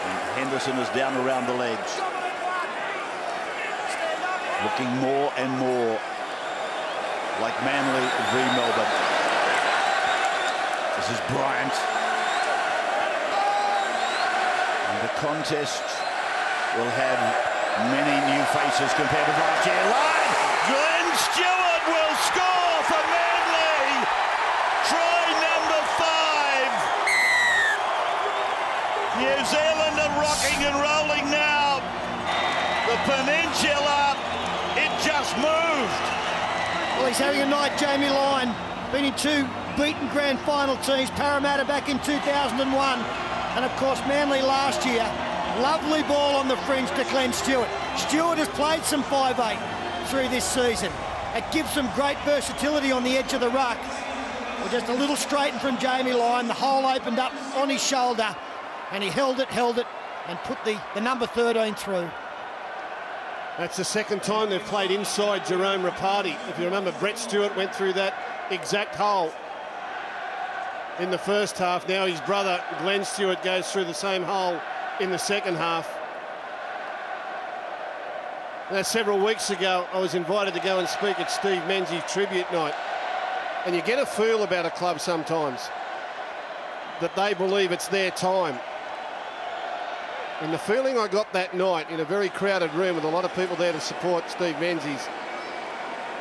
And Henderson is down around the legs. Looking more and more like Manly v Melbourne. This is Bryant. And the contest will have many new faces compared to last year. Lyon, Glenn Stewart will score for Manly. Try number five. New Zealand are rocking and rolling now. The peninsula, it just moved. Well, he's having a night, Jamie Lyon. Been in two beaten grand final teams, Parramatta back in two thousand one, and of course Manly last year. Lovely ball on the fringe to Glenn Stewart. Stewart has played some five eight through this season. It gives some great versatility on the edge of the ruck. Well, just a little straightened from Jamie Lyon. The hole opened up on his shoulder, and he held it, held it, and put the, the number thirteen through. That's the second time they've played inside Jerome Ropati. If you remember, Brett Stewart went through that exact hole in the first half. Now his brother, Glenn Stewart, goes through the same hole in the second half. Now, several weeks ago, I was invited to go and speak at Steve Menzies' tribute night. And you get a feel about a club sometimes that they believe it's their time. And the feeling I got that night in a very crowded room with a lot of people there to support Steve Menzies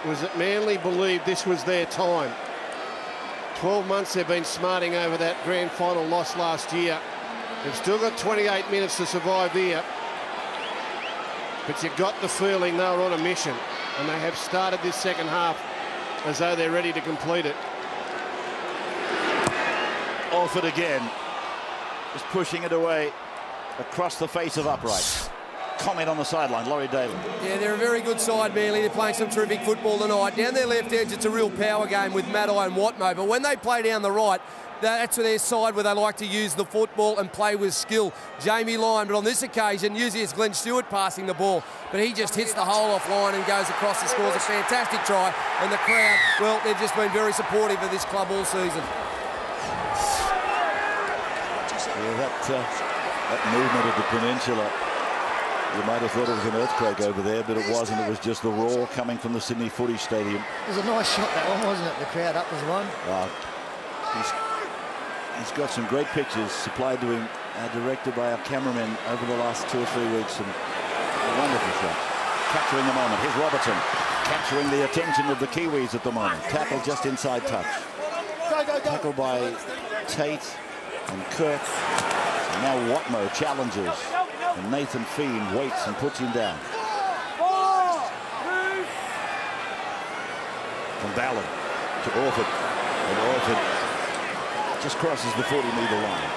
was that Manly believed this was their time. twelve months they've been smarting over that grand final loss last year. They've still got twenty-eight minutes to survive here. But you got the feeling they were on a mission, and they have started this second half as though they're ready to complete it. Orford again, just pushing it away across the face of upright. Comment on the sideline, Laurie Daly. Yeah, they're a very good side, Manly. They're playing some terrific football tonight. Down their left edge, it's a real power game with Matt Orford and Watmough. But when they play down the right, that's their side where they like to use the football and play with skill. Jamie Lyon, but on this occasion, usually it's Glenn Stewart passing the ball, but he just hits the hole off line and goes across and scores a fantastic try. And the crowd, well, they've just been very supportive of this club all season. Yeah, that, uh, that movement of the peninsula, you might have thought it was an earthquake over there, but it wasn't. It was just the roar coming from the Sydney Footy Stadium. It was a nice shot, that one, wasn't it? The crowd up was one. Uh, he's, He's got some great pictures supplied to him, uh, directed by our cameramen over the last two or three weeks. And a wonderful shot. Capturing the moment. Here's Robertson. Capturing the attention of the Kiwis at the moment. Tackle just inside touch. Go, go, go. Tackle by Tate and Kirk. And now Watmough challenges. And Nathan Fien waits and puts him down. From Ballard to Orford. And Orford just crosses the forty metre line.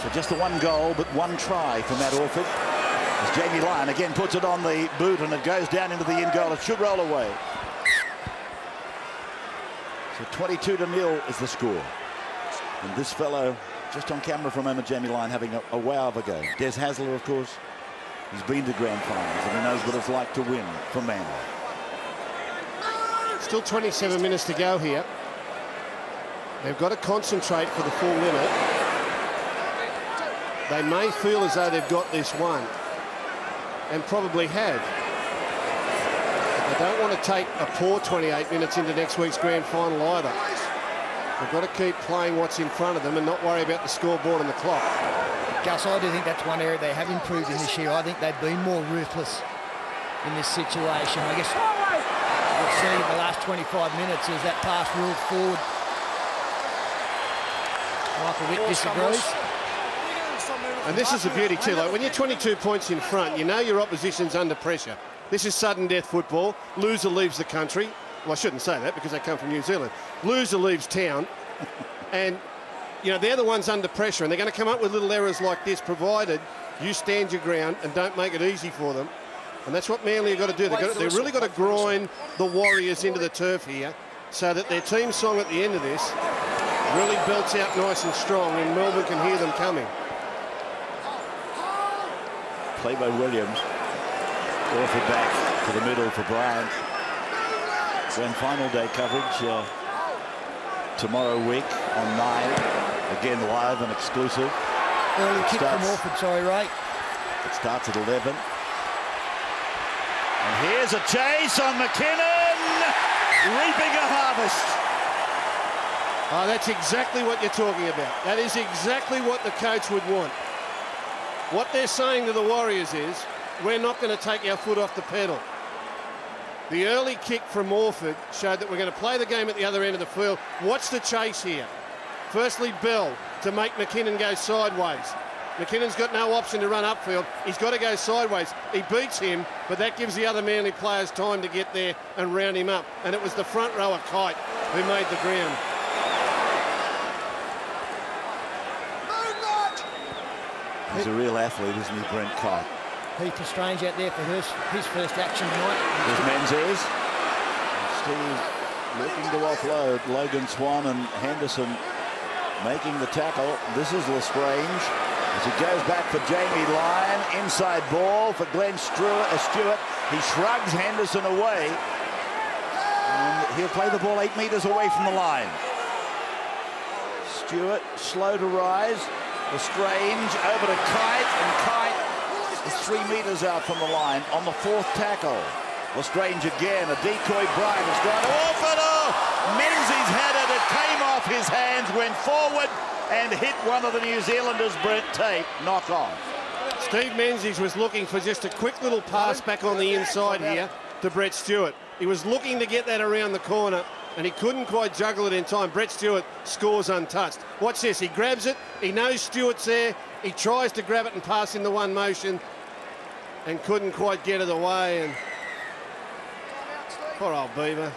So just the one goal, but one try for Matt Orford. As Jamie Lyon again puts it on the boot, and it goes down into the end goal. It should roll away. So twenty-two to nil is the score. And this fellow, just on camera for a moment, Jamie Lyon having a, a wow of a go. Des Hasler, of course, he's been to grand finals, and he knows what it's like to win for Manly. Still twenty-seven minutes to go here. They've got to concentrate for the full limit. They may feel as though they've got this one, and probably have. But they don't want to take a poor twenty-eight minutes into next week's grand final either. They've got to keep playing what's in front of them and not worry about the scoreboard and the clock. Gus, I do think that's one area they have improved in this year. I think they've been more ruthless in this situation. I guess what we've seen in the last twenty-five minutes is that pass ruled forward. Michael Witt disagrees. And this is the beauty too, like when you're twenty-two points in front, you know your opposition's under pressure. This is sudden death football. Loser leaves the country. Well, I shouldn't say that because they come from New Zealand. Loser leaves town. And, you know, they're the ones under pressure, and they're going to come up with little errors like this, provided you stand your ground and don't make it easy for them. And that's what Manly have got to do. They've, got to, they've really got to grind the Warriors into the turf here, so that their team song at the end of this really belts out nice and strong, and Melbourne can hear them coming. Play by Williams. Orford back to the middle for Bryant. Grand final day coverage uh, tomorrow week on nine. Again, live and exclusive. Early kick from Orford, sorry, Ray. It starts at eleven. And here's a chase on McKinnon. Reaping a harvest. Oh, that's exactly what you're talking about. That is exactly what the coach would want. What they're saying to the Warriors is, we're not going to take our foot off the pedal. The early kick from Orford showed that we're going to play the game at the other end of the field. What's the chase here? Firstly, Bell to make McKinnon go sideways. McKinnon's got no option to run upfield. He's got to go sideways. He beats him, but that gives the other Manly players time to get there and round him up. And it was the front rower, Kite, who made the ground. He's a real athlete, isn't he, Brent Kite? Peter Strange out there for his, his first action tonight. There's Menzies. Steve looking to offload. Logan Swan and Henderson making the tackle. This is Lestrange as he goes back for Jamie Lyon. Inside ball for Glenn Stewart. He shrugs Henderson away. And he'll play the ball eight metres away from the line. Stewart slow to rise. Lestrange over to Kite, and Kite is three metres out from the line on the fourth tackle. Lestrange again, a decoy Bryant has gone to Orford. Oh, Menzies had it, it came off his hands, went forward and hit one of the New Zealanders, Brent Tate, knock on. Steve Menzies was looking for just a quick little pass back on the inside here to Brett Stewart. He was looking to get that around the corner, and he couldn't quite juggle it in time. Brett Stewart scores untouched. Watch this, he grabs it, he knows Stewart's there, he tries to grab it and pass in the one motion, and couldn't quite get it away, and poor old Beaver.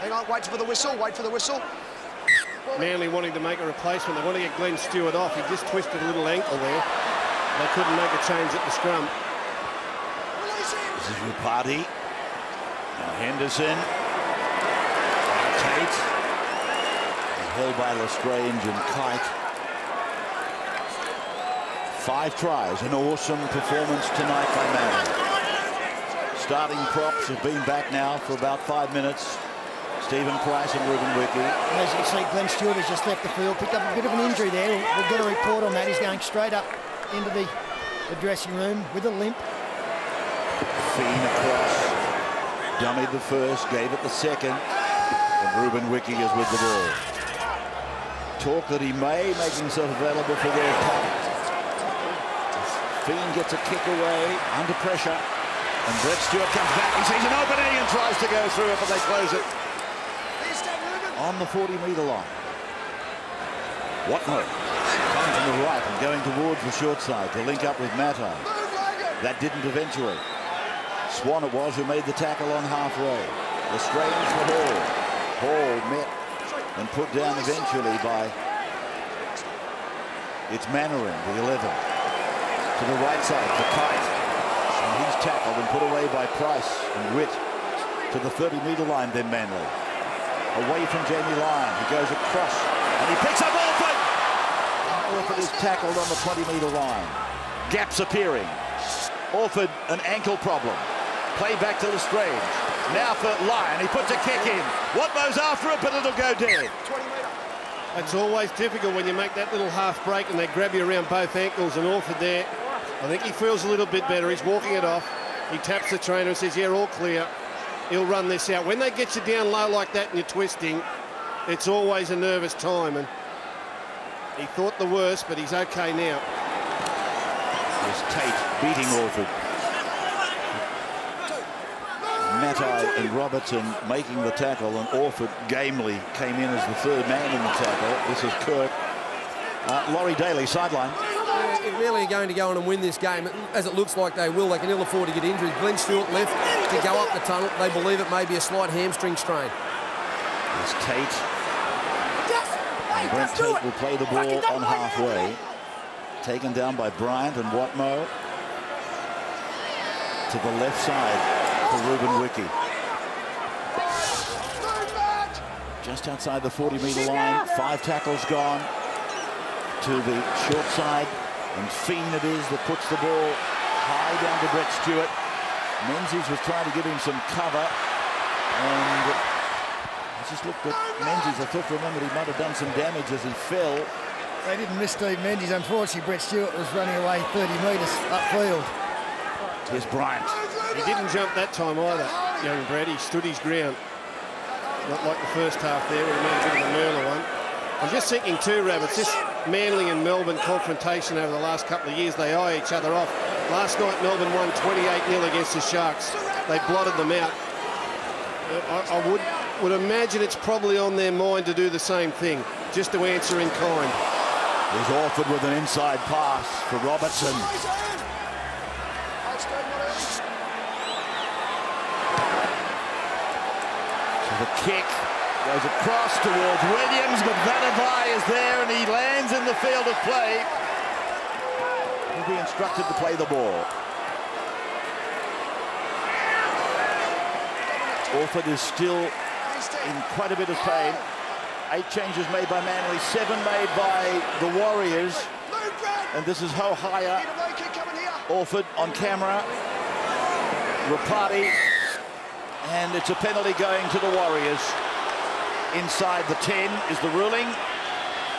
Hang on, wait for the whistle, wait for the whistle. Manly wanting to make a replacement, they want to get Glenn Stewart off, he just twisted a little ankle there. They couldn't make a change at the scrum. This is Ropati. Now Henderson. Tate. And held by Lestrange and Kite. Five tries. An awesome performance tonight by Manly. Starting props have been back now for about five minutes. Stephen Price and Reuben Wickey. As you can see, Glenn Stewart has just left the field. Picked up a bit of an injury there. We'll get a report on that. He's going straight up into the, the dressing room with a limp. Fien across, dummied the first, gave it the second, and Reuben Wickey is with the ball. Talk that he may make himself available for their top. Fien gets a kick away under pressure, and Brett Stewart comes back. He sees an opening and tries to go through it, but they close it on the forty metre line. Watmough coming from the right and going towards the short side to link up with Matter. That didn't eventually. Swan it was who made the tackle on halfway. Lestrange for Hall. Hall met and put down eventually by... It's Mannering, the eleven. To the right side for Kite. And he's tackled and put away by Price and Witt. To the thirty metre line then Manly. Away from Jamie Lyon. He goes across and he picks up Orford. Orford is tackled on the twenty metre line. Gaps appearing. Orford, an ankle problem. Play back to Lestrange. Now for Lyon, he puts a kick in. Watmough's after it, but it'll go dead. It's always difficult when you make that little half break and they grab you around both ankles, and Orford there. I think he feels a little bit better. He's walking it off. He taps the trainer and says, yeah, all clear. He'll run this out. When they get you down low like that and you're twisting, it's always a nervous time. And he thought the worst, but he's okay now. There's Tate beating Orford. Matai and Robertson making the tackle, and Orford gamely came in as the third man in the tackle. This is Kirk. Uh, Laurie Daly, sideline. They're really going to go on and win this game, as it looks like they will. They can ill afford to get injuries. Glenn Stewart left to go up the tunnel. They believe it may be a slight hamstring strain. There's Tate. And Brent Tate will play the ball on halfway. Taken down by Bryant and Watmough. To the left side for Reuben Wickey. Just outside the forty metre line. Five tackles gone. To the short side. And Fien it is that puts the ball high down to Brett Stewart. Menzies was trying to give him some cover. And... just looked at Menzies. I thought for a moment he might have done some damage as he fell. They didn't miss Steve Menzies. Unfortunately, Brett Stewart was running away thirty metres upfield. Here's Bryant. He didn't jump that time either, young Brett. He stood his ground. Not like the first half there with the Merler one. I'm just thinking too, Rabbits, this Manly and Melbourne confrontation over the last couple of years, they eye each other off. Last night, Melbourne won twenty-eight nil against the Sharks. They blotted them out. I, I would... would imagine it's probably on their mind to do the same thing, just to answer in kind. He's offered with an inside pass for Robertson. So the kick Goes across towards Williams, but Vatuvei is there and he lands in the field of play. He'll be instructed to play the ball. Orford is still in quite a bit of pain. Eight changes made by Manly, seven made by the Warriors. And this is Hohaia. Orford on camera. Ropati. And it's a penalty going to the Warriors. Inside the ten is the ruling.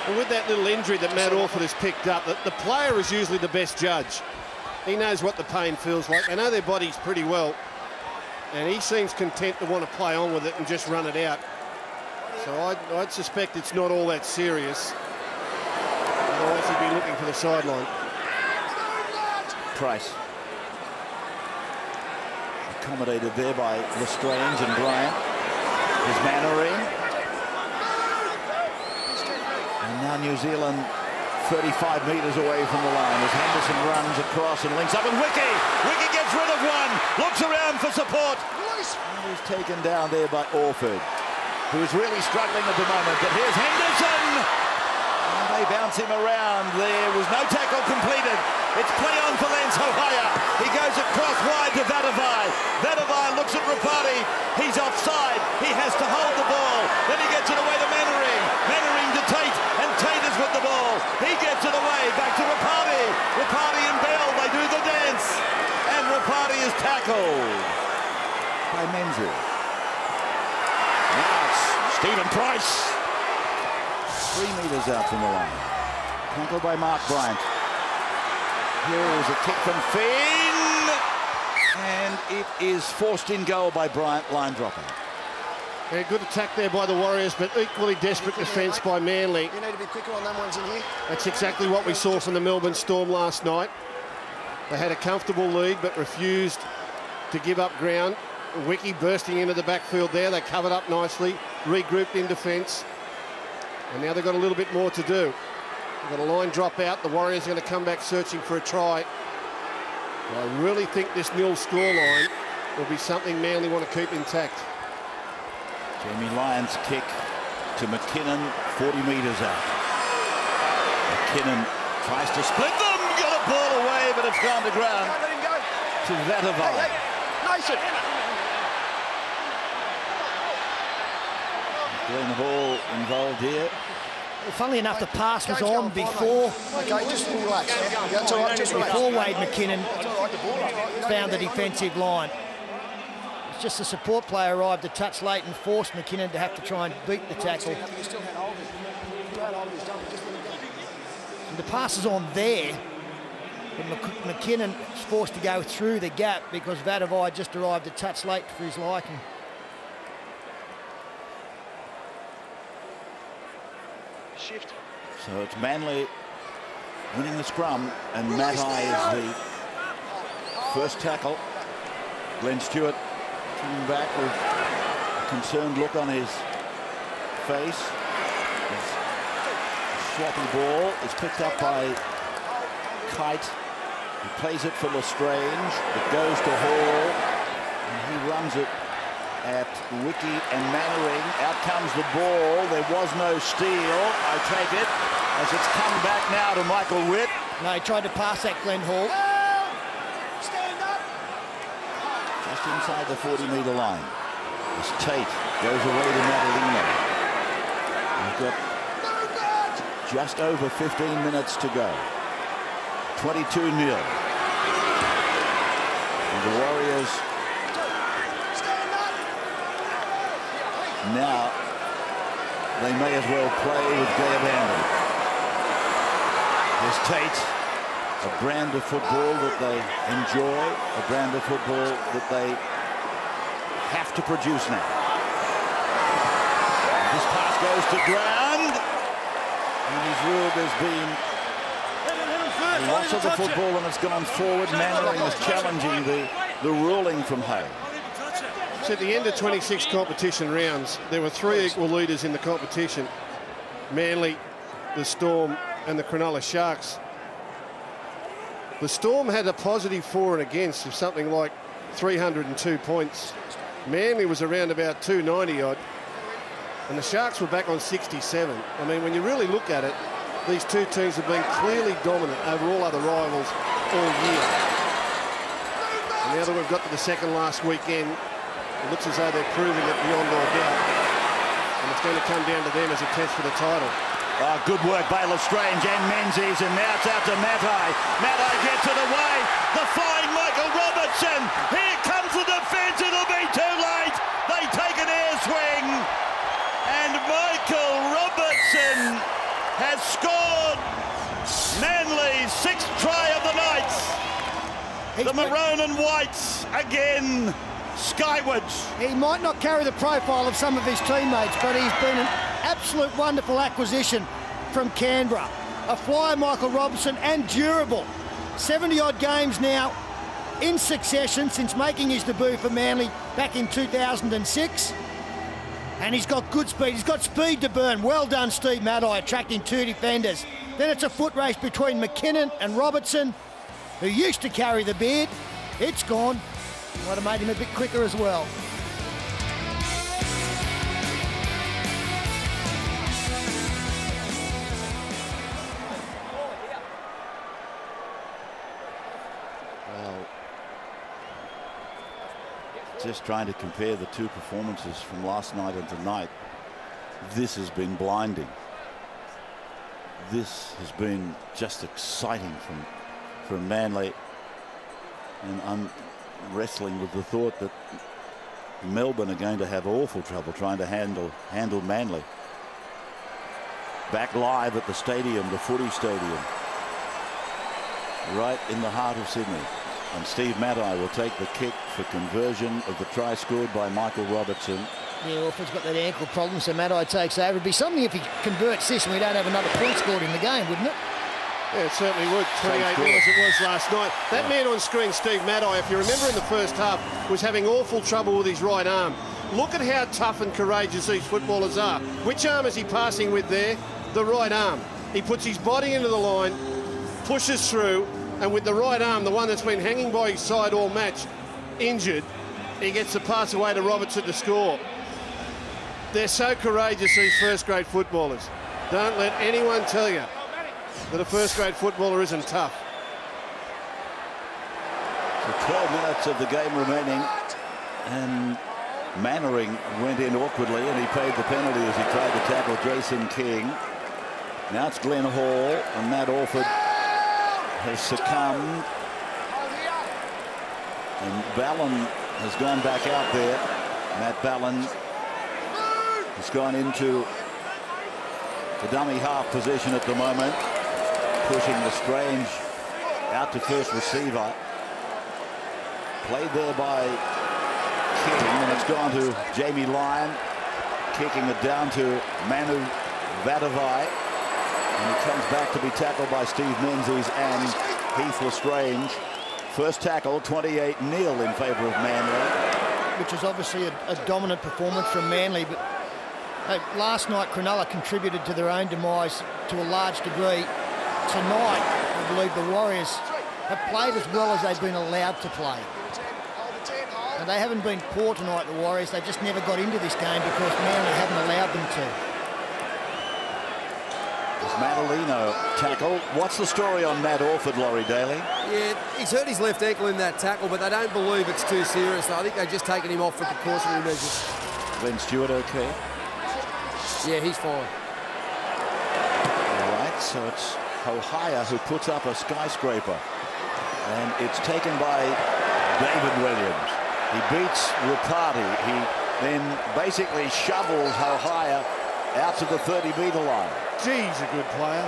And with that little injury that Matt Orford has picked up, the, the player is usually the best judge. He knows what the pain feels like. They know their bodies pretty well. And he seems content to want to play on with it and just run it out. So I'd, I'd suspect it's not all that serious. Otherwise he'd be looking for the sideline. Price. Accommodated there by Lestrange and Bryant. His Mannering. And now New Zealand thirty-five metres away from the line as Henderson runs across and links up. And Wickey! Wickey gets rid of one! Looks around for support! And he's taken down there by Orford, who is really struggling at the moment. But here's Henderson! And they bounce him around. There was no tackle completed. It's play on for Lance Hohaia. He goes across wide to Vatuvei. Vatuvei looks at Ropati. He's offside. He has to hold the ball. Then he gets it away to Mannering. Mannering to Tate. And Tate is with the ball. He gets it away back to Ropati. Ropati and Bell, they do the dance. And Ropati is tackled by Menzies. Now it's Stephen Price. Three metres out from the line. Tackled by Mark Bryant. Here is a kick from Fien, and it is forced in goal by Bryant, line dropping. Yeah, good attack there by the Warriors, but equally desperate defence by Manly. You need to be quicker on them ones in here. That's exactly what we saw from the Melbourne Storm last night. They had a comfortable lead, but refused to give up ground. Wickey bursting into the backfield there. They covered up nicely, regrouped in defence, and now they've got a little bit more to do. We've got a line drop out. The Warriors are going to come back searching for a try. But I really think this nil scoreline will be something Manly want to keep intact. Jamie Lyon's kick to McKinnon, forty metres out. McKinnon tries to split them. Got a ball away, but it's gone to ground. Let him go. To Vatuvei. Hey, hey. Nathan. Glenn Hall involved here. Well, funnily enough, the pass was on before. Okay, just relax. That's all right, just relax. Before Wade McKinnon found the defensive line. It's just the support player arrived a touch late and forced McKinnon to have to try and beat the tackle. And the pass is on there, but McKinnon is forced to go through the gap because Vatuvei just arrived a touch late for his liking. Shift. So it's Manly winning the scrum, and Matt Orford is the first tackle. Glenn Stewart coming back with a concerned look on his face. His sloppy ball is picked up by Kite. He plays it for Lestrange. It goes to Hall, and he runs it at Wickey and Mannering. Out comes the ball. There was no steal, I take it, as it's come back now to Michael Witt. No, he tried to pass that Glenn Hall. Stand up. Just inside the forty metre line. As Tate goes away to Madalena. We've got just over fifteen minutes to go. twenty-two nil. And the Warriors now, they may as well play with gay abandon. There's Tate, a brand of football that they enjoy, a brand of football that they have to produce now. This pass goes to ground, and he's ruled as being a loss of the football, and it's gone forward. Mannering is challenging the, the ruling from home. At the end of twenty-six competition rounds, there were three equal leaders in the competition: Manly, the Storm and the Cronulla Sharks. The Storm had a positive for and against of something like three hundred and two points. Manly was around about two ninety odd. and the Sharks were back on sixty-seven. I mean, when you really look at it, these two teams have been clearly dominant over all other rivals all year. And now that we've got to the second last weekend, it looks as though they're proving it beyond all doubt. And it's going to come down to them as a test for the title. Oh, good work by Lestrange and Menzies, and now it's out to Matai. Matai gets it away. The fine Michael Robertson. Here comes the defence. It'll be too late. They take an air swing. And Michael Robertson has scored Manly's sixth try of the night. The maroon and whites again skyward. He might not carry the profile of some of his teammates, but he's been an absolute wonderful acquisition from Canberra. A flyer, Michael Robertson, and durable. seventy-odd games now in succession since making his debut for Manly back in two thousand six. And he's got good speed. He's got speed to burn. Well done, Steve Matai, attracting two defenders. Then it's a foot race between McKinnon and Robertson, who used to carry the beard. It's gone. Might have made him a bit quicker as well. Well, just trying to compare the two performances from last night and tonight. This has been blinding. This has been just exciting from from Manly, and I'm wrestling with the thought that Melbourne are going to have awful trouble trying to handle handle Manly. Back live at the stadium, the footy stadium, right in the heart of Sydney. And Steve Matai will take the kick for conversion of the try scored by Michael Robertson. Yeah, Orford's got that ankle problem, so Matai takes over. It'd be something if he converts this and we don't have another point scored in the game, wouldn't it? Yeah, it certainly would. twenty-eight minutes it was last night. That yeah. man on screen, Steve Matai, if you remember in the first half, was having awful trouble with his right arm. Look at how tough and courageous these footballers are. Which arm is he passing with there? The right arm. He puts his body into the line, pushes through, and with the right arm, the one that's been hanging by his side all match, injured, he gets the pass away to Robertson to score. They're so courageous, these first-grade footballers. Don't let anyone tell you that a first-grade footballer isn't tough. So twelve minutes of the game remaining, and Mannering went in awkwardly, and he paid the penalty as he tried to tackle Jason King. Now it's Glenn Hall, and Matt Orford has succumbed, and Ballon has gone back out there. Matt Ballon has gone into the dummy half position at the moment, pushing Lestrange out to first receiver. Played there by King, and it's gone to Jamie Lyon, kicking it down to Manu Vatuvei, and he comes back to be tackled by Steve Menzies and Heath Lestrange. First tackle, twenty-eight nil in favour of Manly. Which is obviously a, a dominant performance from Manly, but hey, last night Cronulla contributed to their own demise to a large degree. Tonight, I believe the Warriors have played as well as they've been allowed to play. And they haven't been poor tonight, the Warriors. They've just never got into this game because Manly haven't allowed them to. It's Madalino tackle. What's the story on Matt Orford, Laurie Daly? Yeah, he's hurt his left ankle in that tackle, but they don't believe it's too serious. I think they've just taken him off for precautionary measures. Glenn Stewart, OK? Yeah, he's fine. All right, so it's Hohaia who puts up a skyscraper, and it's taken by David Williams. He beats Ropati. He then basically shovels Hohaia out to the thirty metre line. Geez, a good player.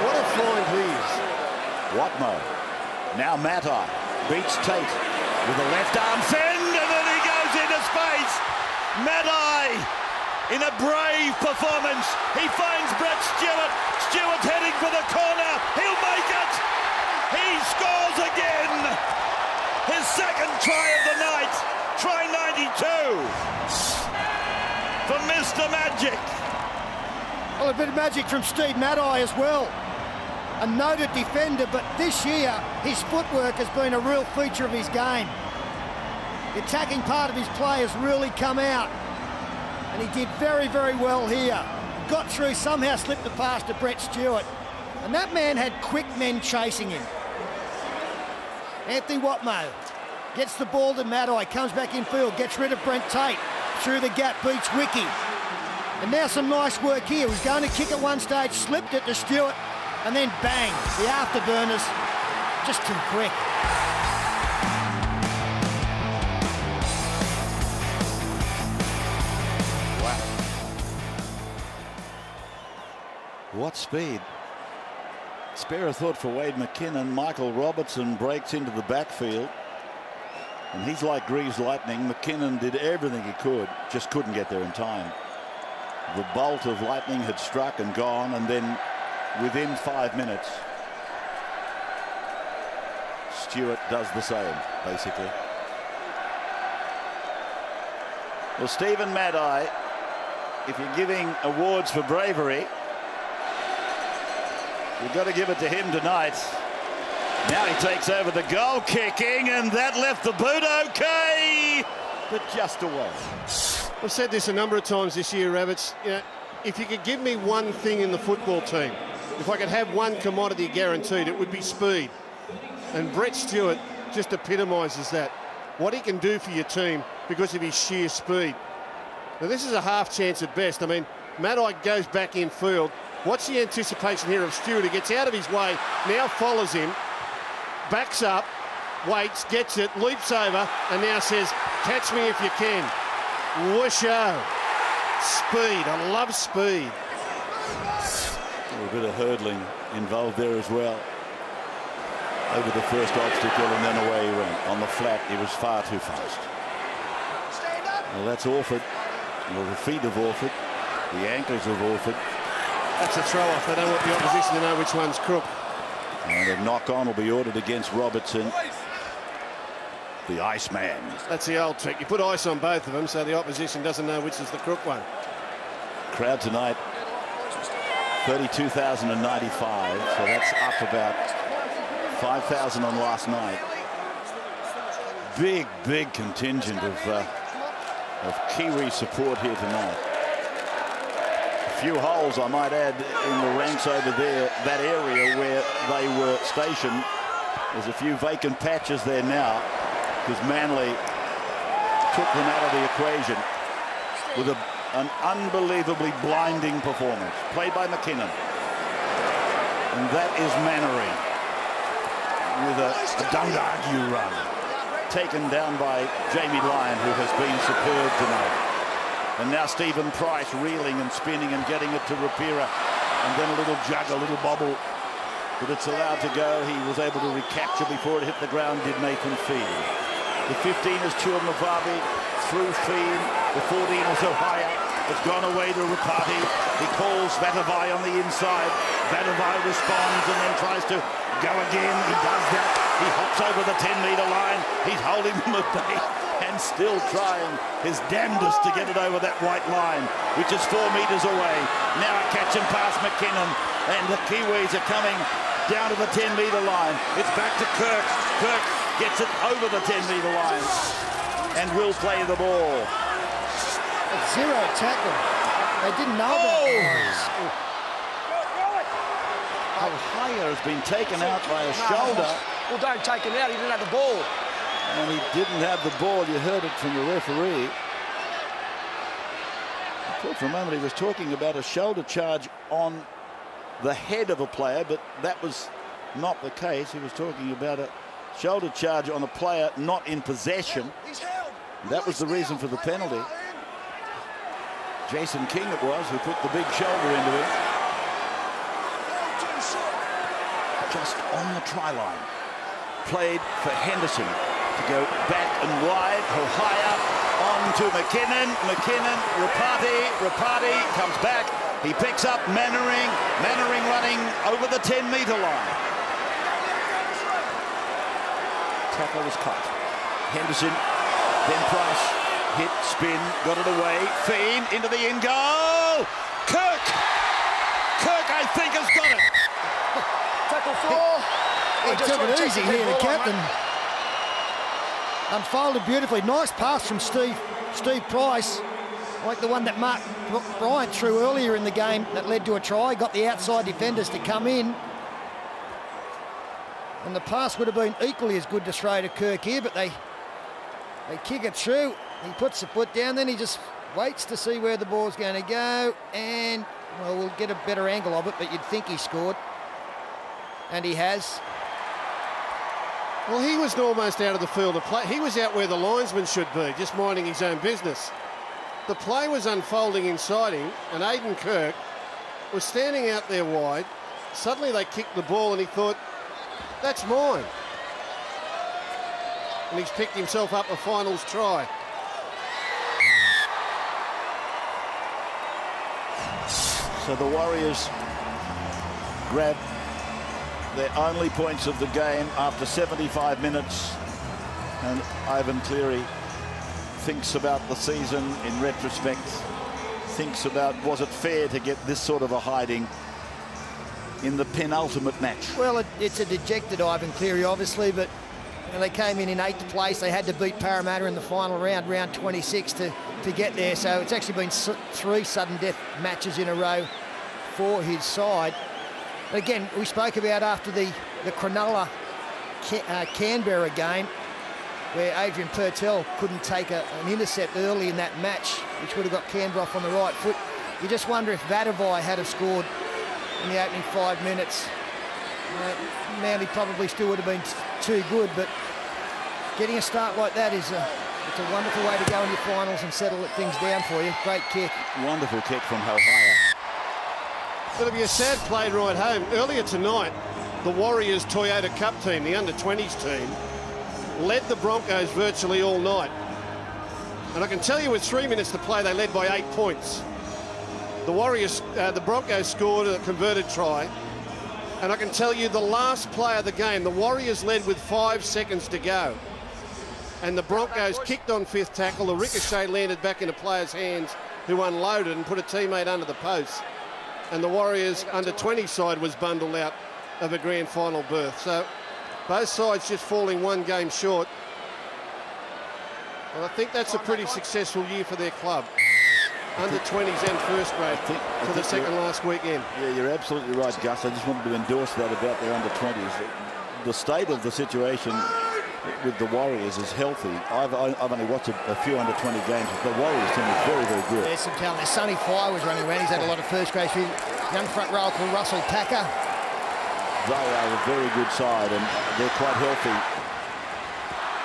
What a find he is. Watmough. Now Matai beats Tate with a left arm send, and then he goes into space. Matai, in a brave performance, he finds Brett Stewart. Stewart's heading for the corner. He'll make it. He scores again. His second try of the night. Try ninety-two for Mister Magic. Well, a bit of magic from Steve Matai as well. A noted defender, but this year his footwork has been a real feature of his game. The attacking part of his play has really come out. and he did very, very well here. Got through, somehow slipped the pass to Brett Stewart, and that man had quick men chasing him. Anthony Watmough gets the ball to Matai, comes back in field, gets rid of Brent Tate, through the gap, beats Wickey. And now some nice work here. He was going to kick at one stage, slipped it to Stewart, and then bang, the afterburners, just too quick. What speed. Spare a thought for Wade McKinnon. Michael Robertson breaks into the backfield. And he's like Greaves lightning. McKinnon did everything he could, just couldn't get there in time. The bolt of lightning had struck and gone, and then within five minutes, Stewart does the same, basically. Well, Stephen Matai, if you're giving awards for bravery, we've got to give it to him tonight. Now he takes over the goal kicking, and that left the boot okay, but just away. I've said this a number of times this year, Rabbits. You know, if you could give me one thing in the football team, if I could have one commodity guaranteed, it would be speed. And Brett Stewart just epitomises that. What he can do for your team because of his sheer speed. Now, this is a half chance at best. I mean, Matai goes back in field. What's the anticipation here of Stewart, who gets out of his way, now follows him, backs up, waits, gets it, leaps over, and now says, catch me if you can. Whoosho. Speed. I love speed. A bit of hurdling involved there as well. Over the first obstacle, and then away he went. On the flat, he was far too fast. Stand up. Well, that's Orford. Well, the feet of Orford. The ankles of Orford. That's a throw-off. They don't want the opposition to know which one's crook. And a knock-on will be ordered against Robertson. The Iceman. That's the old trick. You put ice on both of them so the opposition doesn't know which is the crook one. Crowd tonight, thirty-two thousand ninety-five. So that's up about five thousand on last night. Big, big contingent of, uh, of Kiwi support here tonight. Few holes, I might add, in the ranks over there, that area where they were stationed. There's a few vacant patches there now, because Manly took them out of the equation with a, an unbelievably blinding performance, played by McKinnon. And that is Mannering, with a, a Dungargu run, taken down by Jamie Lyon, who has been superb tonight. And now Stephen Price reeling and spinning and getting it to Rapira. And then a little jug, a little bobble. But it's allowed to go. He was able to recapture before it hit the ground, did Nathan Fien. The fifteen is Chua Mavabi, through Fien. The fourteen is Hohaia. It's gone away to Ropati. He calls Vatuvei on the inside. Vatuvei responds and then tries to go again. He does that. He hops over the ten metre line. He's holding them at bay. And still trying his damnedest to get it over that white line, which is four metres away. Now a catch and pass McKinnon, and the Kiwis are coming down to the ten metre line. It's back to Kirk. Kirk gets it over the ten metre line and will play the ball. A zero tackle. They didn't know about this. Hohaia has been taken out by a shoulder. Well, don't take him out. He didn't have the ball. And he didn't have the ball. You heard it from the referee. I thought for a moment he was talking about a shoulder charge on the head of a player, but that was not the case. He was talking about a shoulder charge on a player not in possession. That was the reason for the penalty. Jason King it was who put the big shoulder into him. Just on the try line. Played for Henderson. To go back and wide, Hohaia on to McKinnon, McKinnon, Ropati, Ropati comes back, he picks up Mannering, Mannering running over the ten metre line. Tackle was cut. Henderson, then Price, hit, spin, got it away, Fien into the in goal, Kirk, Kirk I think has got it. Tackle four. He took it easy here, the captain. Unfolded beautifully. Nice pass from Steve Steve Price. like the one that Mark Bryant threw earlier in the game that led to a try, got the outside defenders to come in. And the pass would have been equally as good to throw to Kirk here, but they they kick it through. He puts the foot down, then he just waits to see where the ball's going to go, and well, we'll get a better angle of it, but you'd think he scored. And he has. Well, he was almost out of the field of play. He was out where the linesman should be, just minding his own business. The play was unfolding inside him, and Aidan Kirk was standing out there wide. Suddenly they kicked the ball, and he thought, that's mine. And he's picked himself up a finals try. So the Warriors grab their only points of the game after seventy-five minutes, and Ivan Cleary thinks about the season in retrospect, thinks about, was it fair to get this sort of a hiding in the penultimate match? Well, it, it's a dejected Ivan Cleary, obviously, but you know, they came in in eighth place. They had to beat Parramatta in the final round, round twenty-six, to, to get there. So it's actually been three sudden-death matches in a row for his side. But again, we spoke about after the, the Cronulla uh, Canberra game, where Adrian Purtell couldn't take a, an intercept early in that match, which would have got Canberra off on the right foot. You just wonder if Vatuvei had have scored in the opening five minutes. Uh, Manly probably still would have been too good, but getting a start like that is a, it's a wonderful way to go in your finals and settle things down for you. Great kick. Wonderful kick from Hohaia. It'll be a sad play right home. Earlier tonight, the Warriors Toyota Cup team, the under twenties team, led the Broncos virtually all night. And I can tell you with three minutes to play, they led by eight points. The Warriors, uh, the Broncos scored a converted try. And I can tell you the last play of the game, the Warriors led with five seconds to go. And the Broncos kicked on fifth tackle. The ricochet landed back into players' hands, who unloaded and put a teammate under the post. And the Warriors under twenty side was bundled out of a grand final berth. So both sides just falling one game short. Well, I think that's a pretty successful year for their club. under twenties and first grade think, for the second last weekend. Yeah, you're absolutely right, Gus. I just wanted to endorse that about their under twenties. The state of the situation with the Warriors is healthy. I've, I've only watched a, a few under twenty games, but the Warriors team is very, very good. There's some talent there. Sonny Fry was running around. He's had a lot of first grade. Young front row called Russell Packer. They are a very good side, and they're quite healthy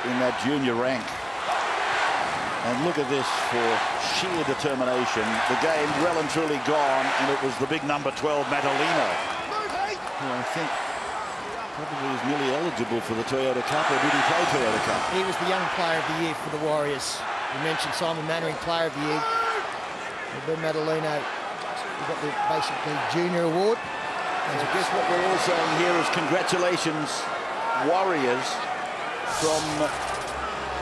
in that junior rank. And look at this for sheer determination. The game well and truly gone, and it was the big number twelve, Madalino, who I think probably is nearly eligible for the Toyota Cup, or did he play Toyota Cup? He was the young player of the year for the Warriors. You mentioned Simon Mannering, player of the year. Ben Madalino, he got the basically junior award. And I guess what we're all saying here is congratulations, Warriors, from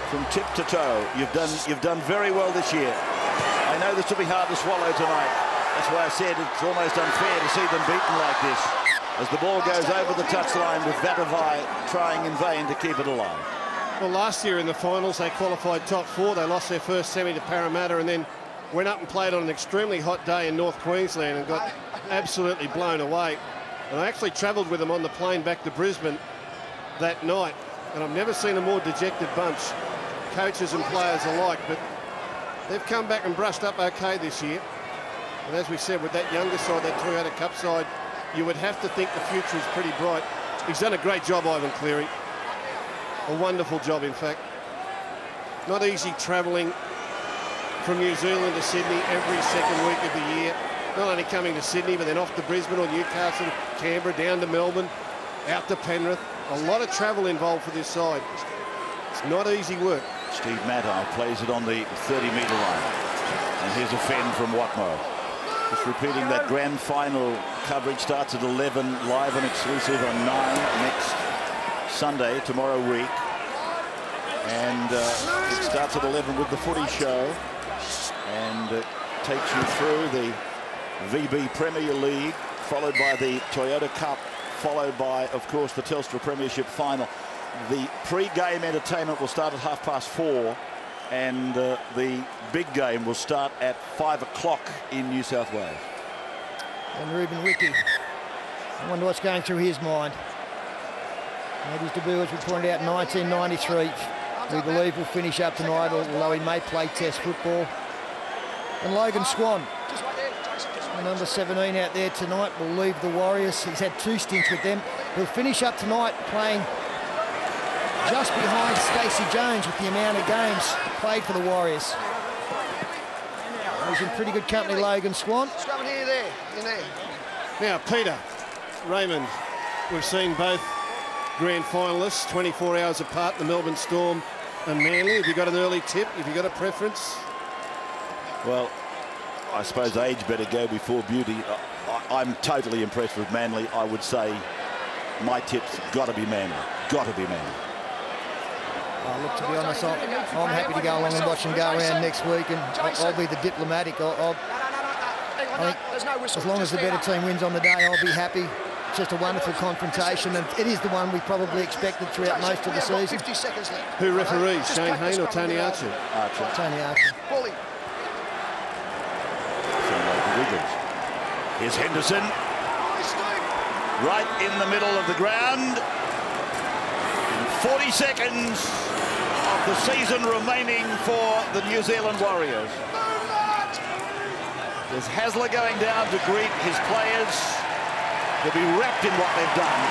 from tip to toe. You've done you've done very well this year. I know this will be hard to swallow tonight. That's why I said it's almost unfair to see them beaten like this. As the ball goes over the touchline with Vatuvei trying in vain to keep it alive. Well, last year in the finals, they qualified top four. They lost their first semi to Parramatta and then went up and played on an extremely hot day in North Queensland and got absolutely blown away. And I actually travelled with them on the plane back to Brisbane that night, and I've never seen a more dejected bunch, coaches and players alike. But they've come back and brushed up okay this year. And as we said, with that younger side, that Toyota Cup side, you would have to think the future is pretty bright. He's done a great job, Ivan Cleary. A wonderful job, in fact. Not easy travelling from New Zealand to Sydney every second week of the year. Not only coming to Sydney, but then off to Brisbane or Newcastle, Canberra, down to Melbourne, out to Penrith. A lot of travel involved for this side. It's not easy work. Steve Maddard plays it on the thirty metre line. And here's a fend from Watmough. Just repeating that grand final coverage. Starts at eleven, live and exclusive on nine next Sunday, tomorrow week. And uh, it starts at eleven with the footy show. And it takes you through the V B Premier League, followed by the Toyota Cup, followed by, of course, the Telstra Premiership Final. The pre-game entertainment will start at half past four and uh, the big game will start at five o'clock in New South Wales. And Reuben Wickey, I wonder what's going through his mind. And his debut, as we pointed out, nineteen ninety-three. We believe will finish up tonight, although he may play test football. And Logan Swan, number seventeen out there tonight, will leave the Warriors. He's had two stints with them. He'll finish up tonight playing just behind Stacey Jones with the amount of games played for the Warriors. He's in pretty good company, Logan Swan. Here, there, in there. Now, Peter Raymond, we've seen both grand finalists twenty-four hours apart, the Melbourne Storm and Manly. Have you got an early tip? Have you got a preference? Well, I suppose age better go before beauty. I, I, I'm totally impressed with Manly. I would say my tip's got to be Manly. Got to be Manly. Oh, look, to be honest, I'm, I'm happy to go along and watch them go around next week, and I'll, I'll be the diplomatic. I'll, I'll, I think as long as the better team wins on the day, I'll be happy. It's just a wonderful confrontation, and it is the one we probably expected throughout most of the season. Who referees, Shane Hayne or Tony Archer? Archer. Tony Archer. Bully. Here's Henderson, right in the middle of the ground. forty seconds of the season remaining for the New Zealand Warriors. There's Hasler going down to greet his players. They'll be wrapped in what they've done.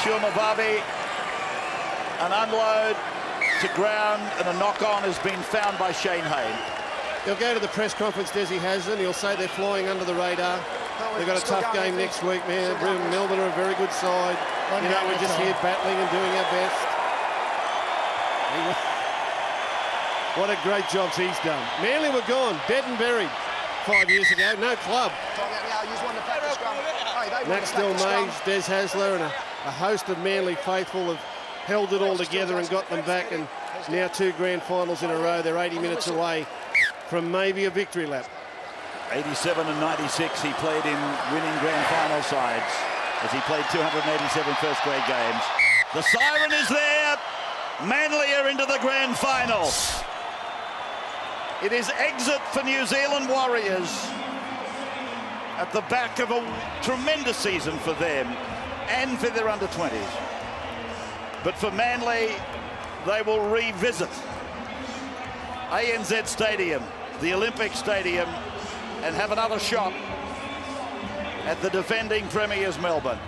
Tuamababi, an unload to ground, and a knock-on has been found by Shane Hayne. He'll go to the press conference, Desi Hasler. He'll say they're flying under the radar. They've got a tough game next week, man. Melbourne are a very good side. You know, we're just here battling and doing our best. What a great job he's done. Manly were gone, dead and buried five years ago. No club. Max Del Mays, Des Hasler, and a, a host of Manly faithful have held it all together and got them back. And now two grand finals in a row. They're eighty minutes away from maybe a victory lap. eighty-seven and ninety-six he played in winning grand final sides, as he played two hundred eighty-seven first grade games. The siren is there. Manly are into the grand final. It is exit for New Zealand Warriors at the back of a tremendous season for them and for their under twenties. But for Manly, they will revisit A N Z Stadium, the Olympic Stadium, and have another shot at the defending premiers Melbourne.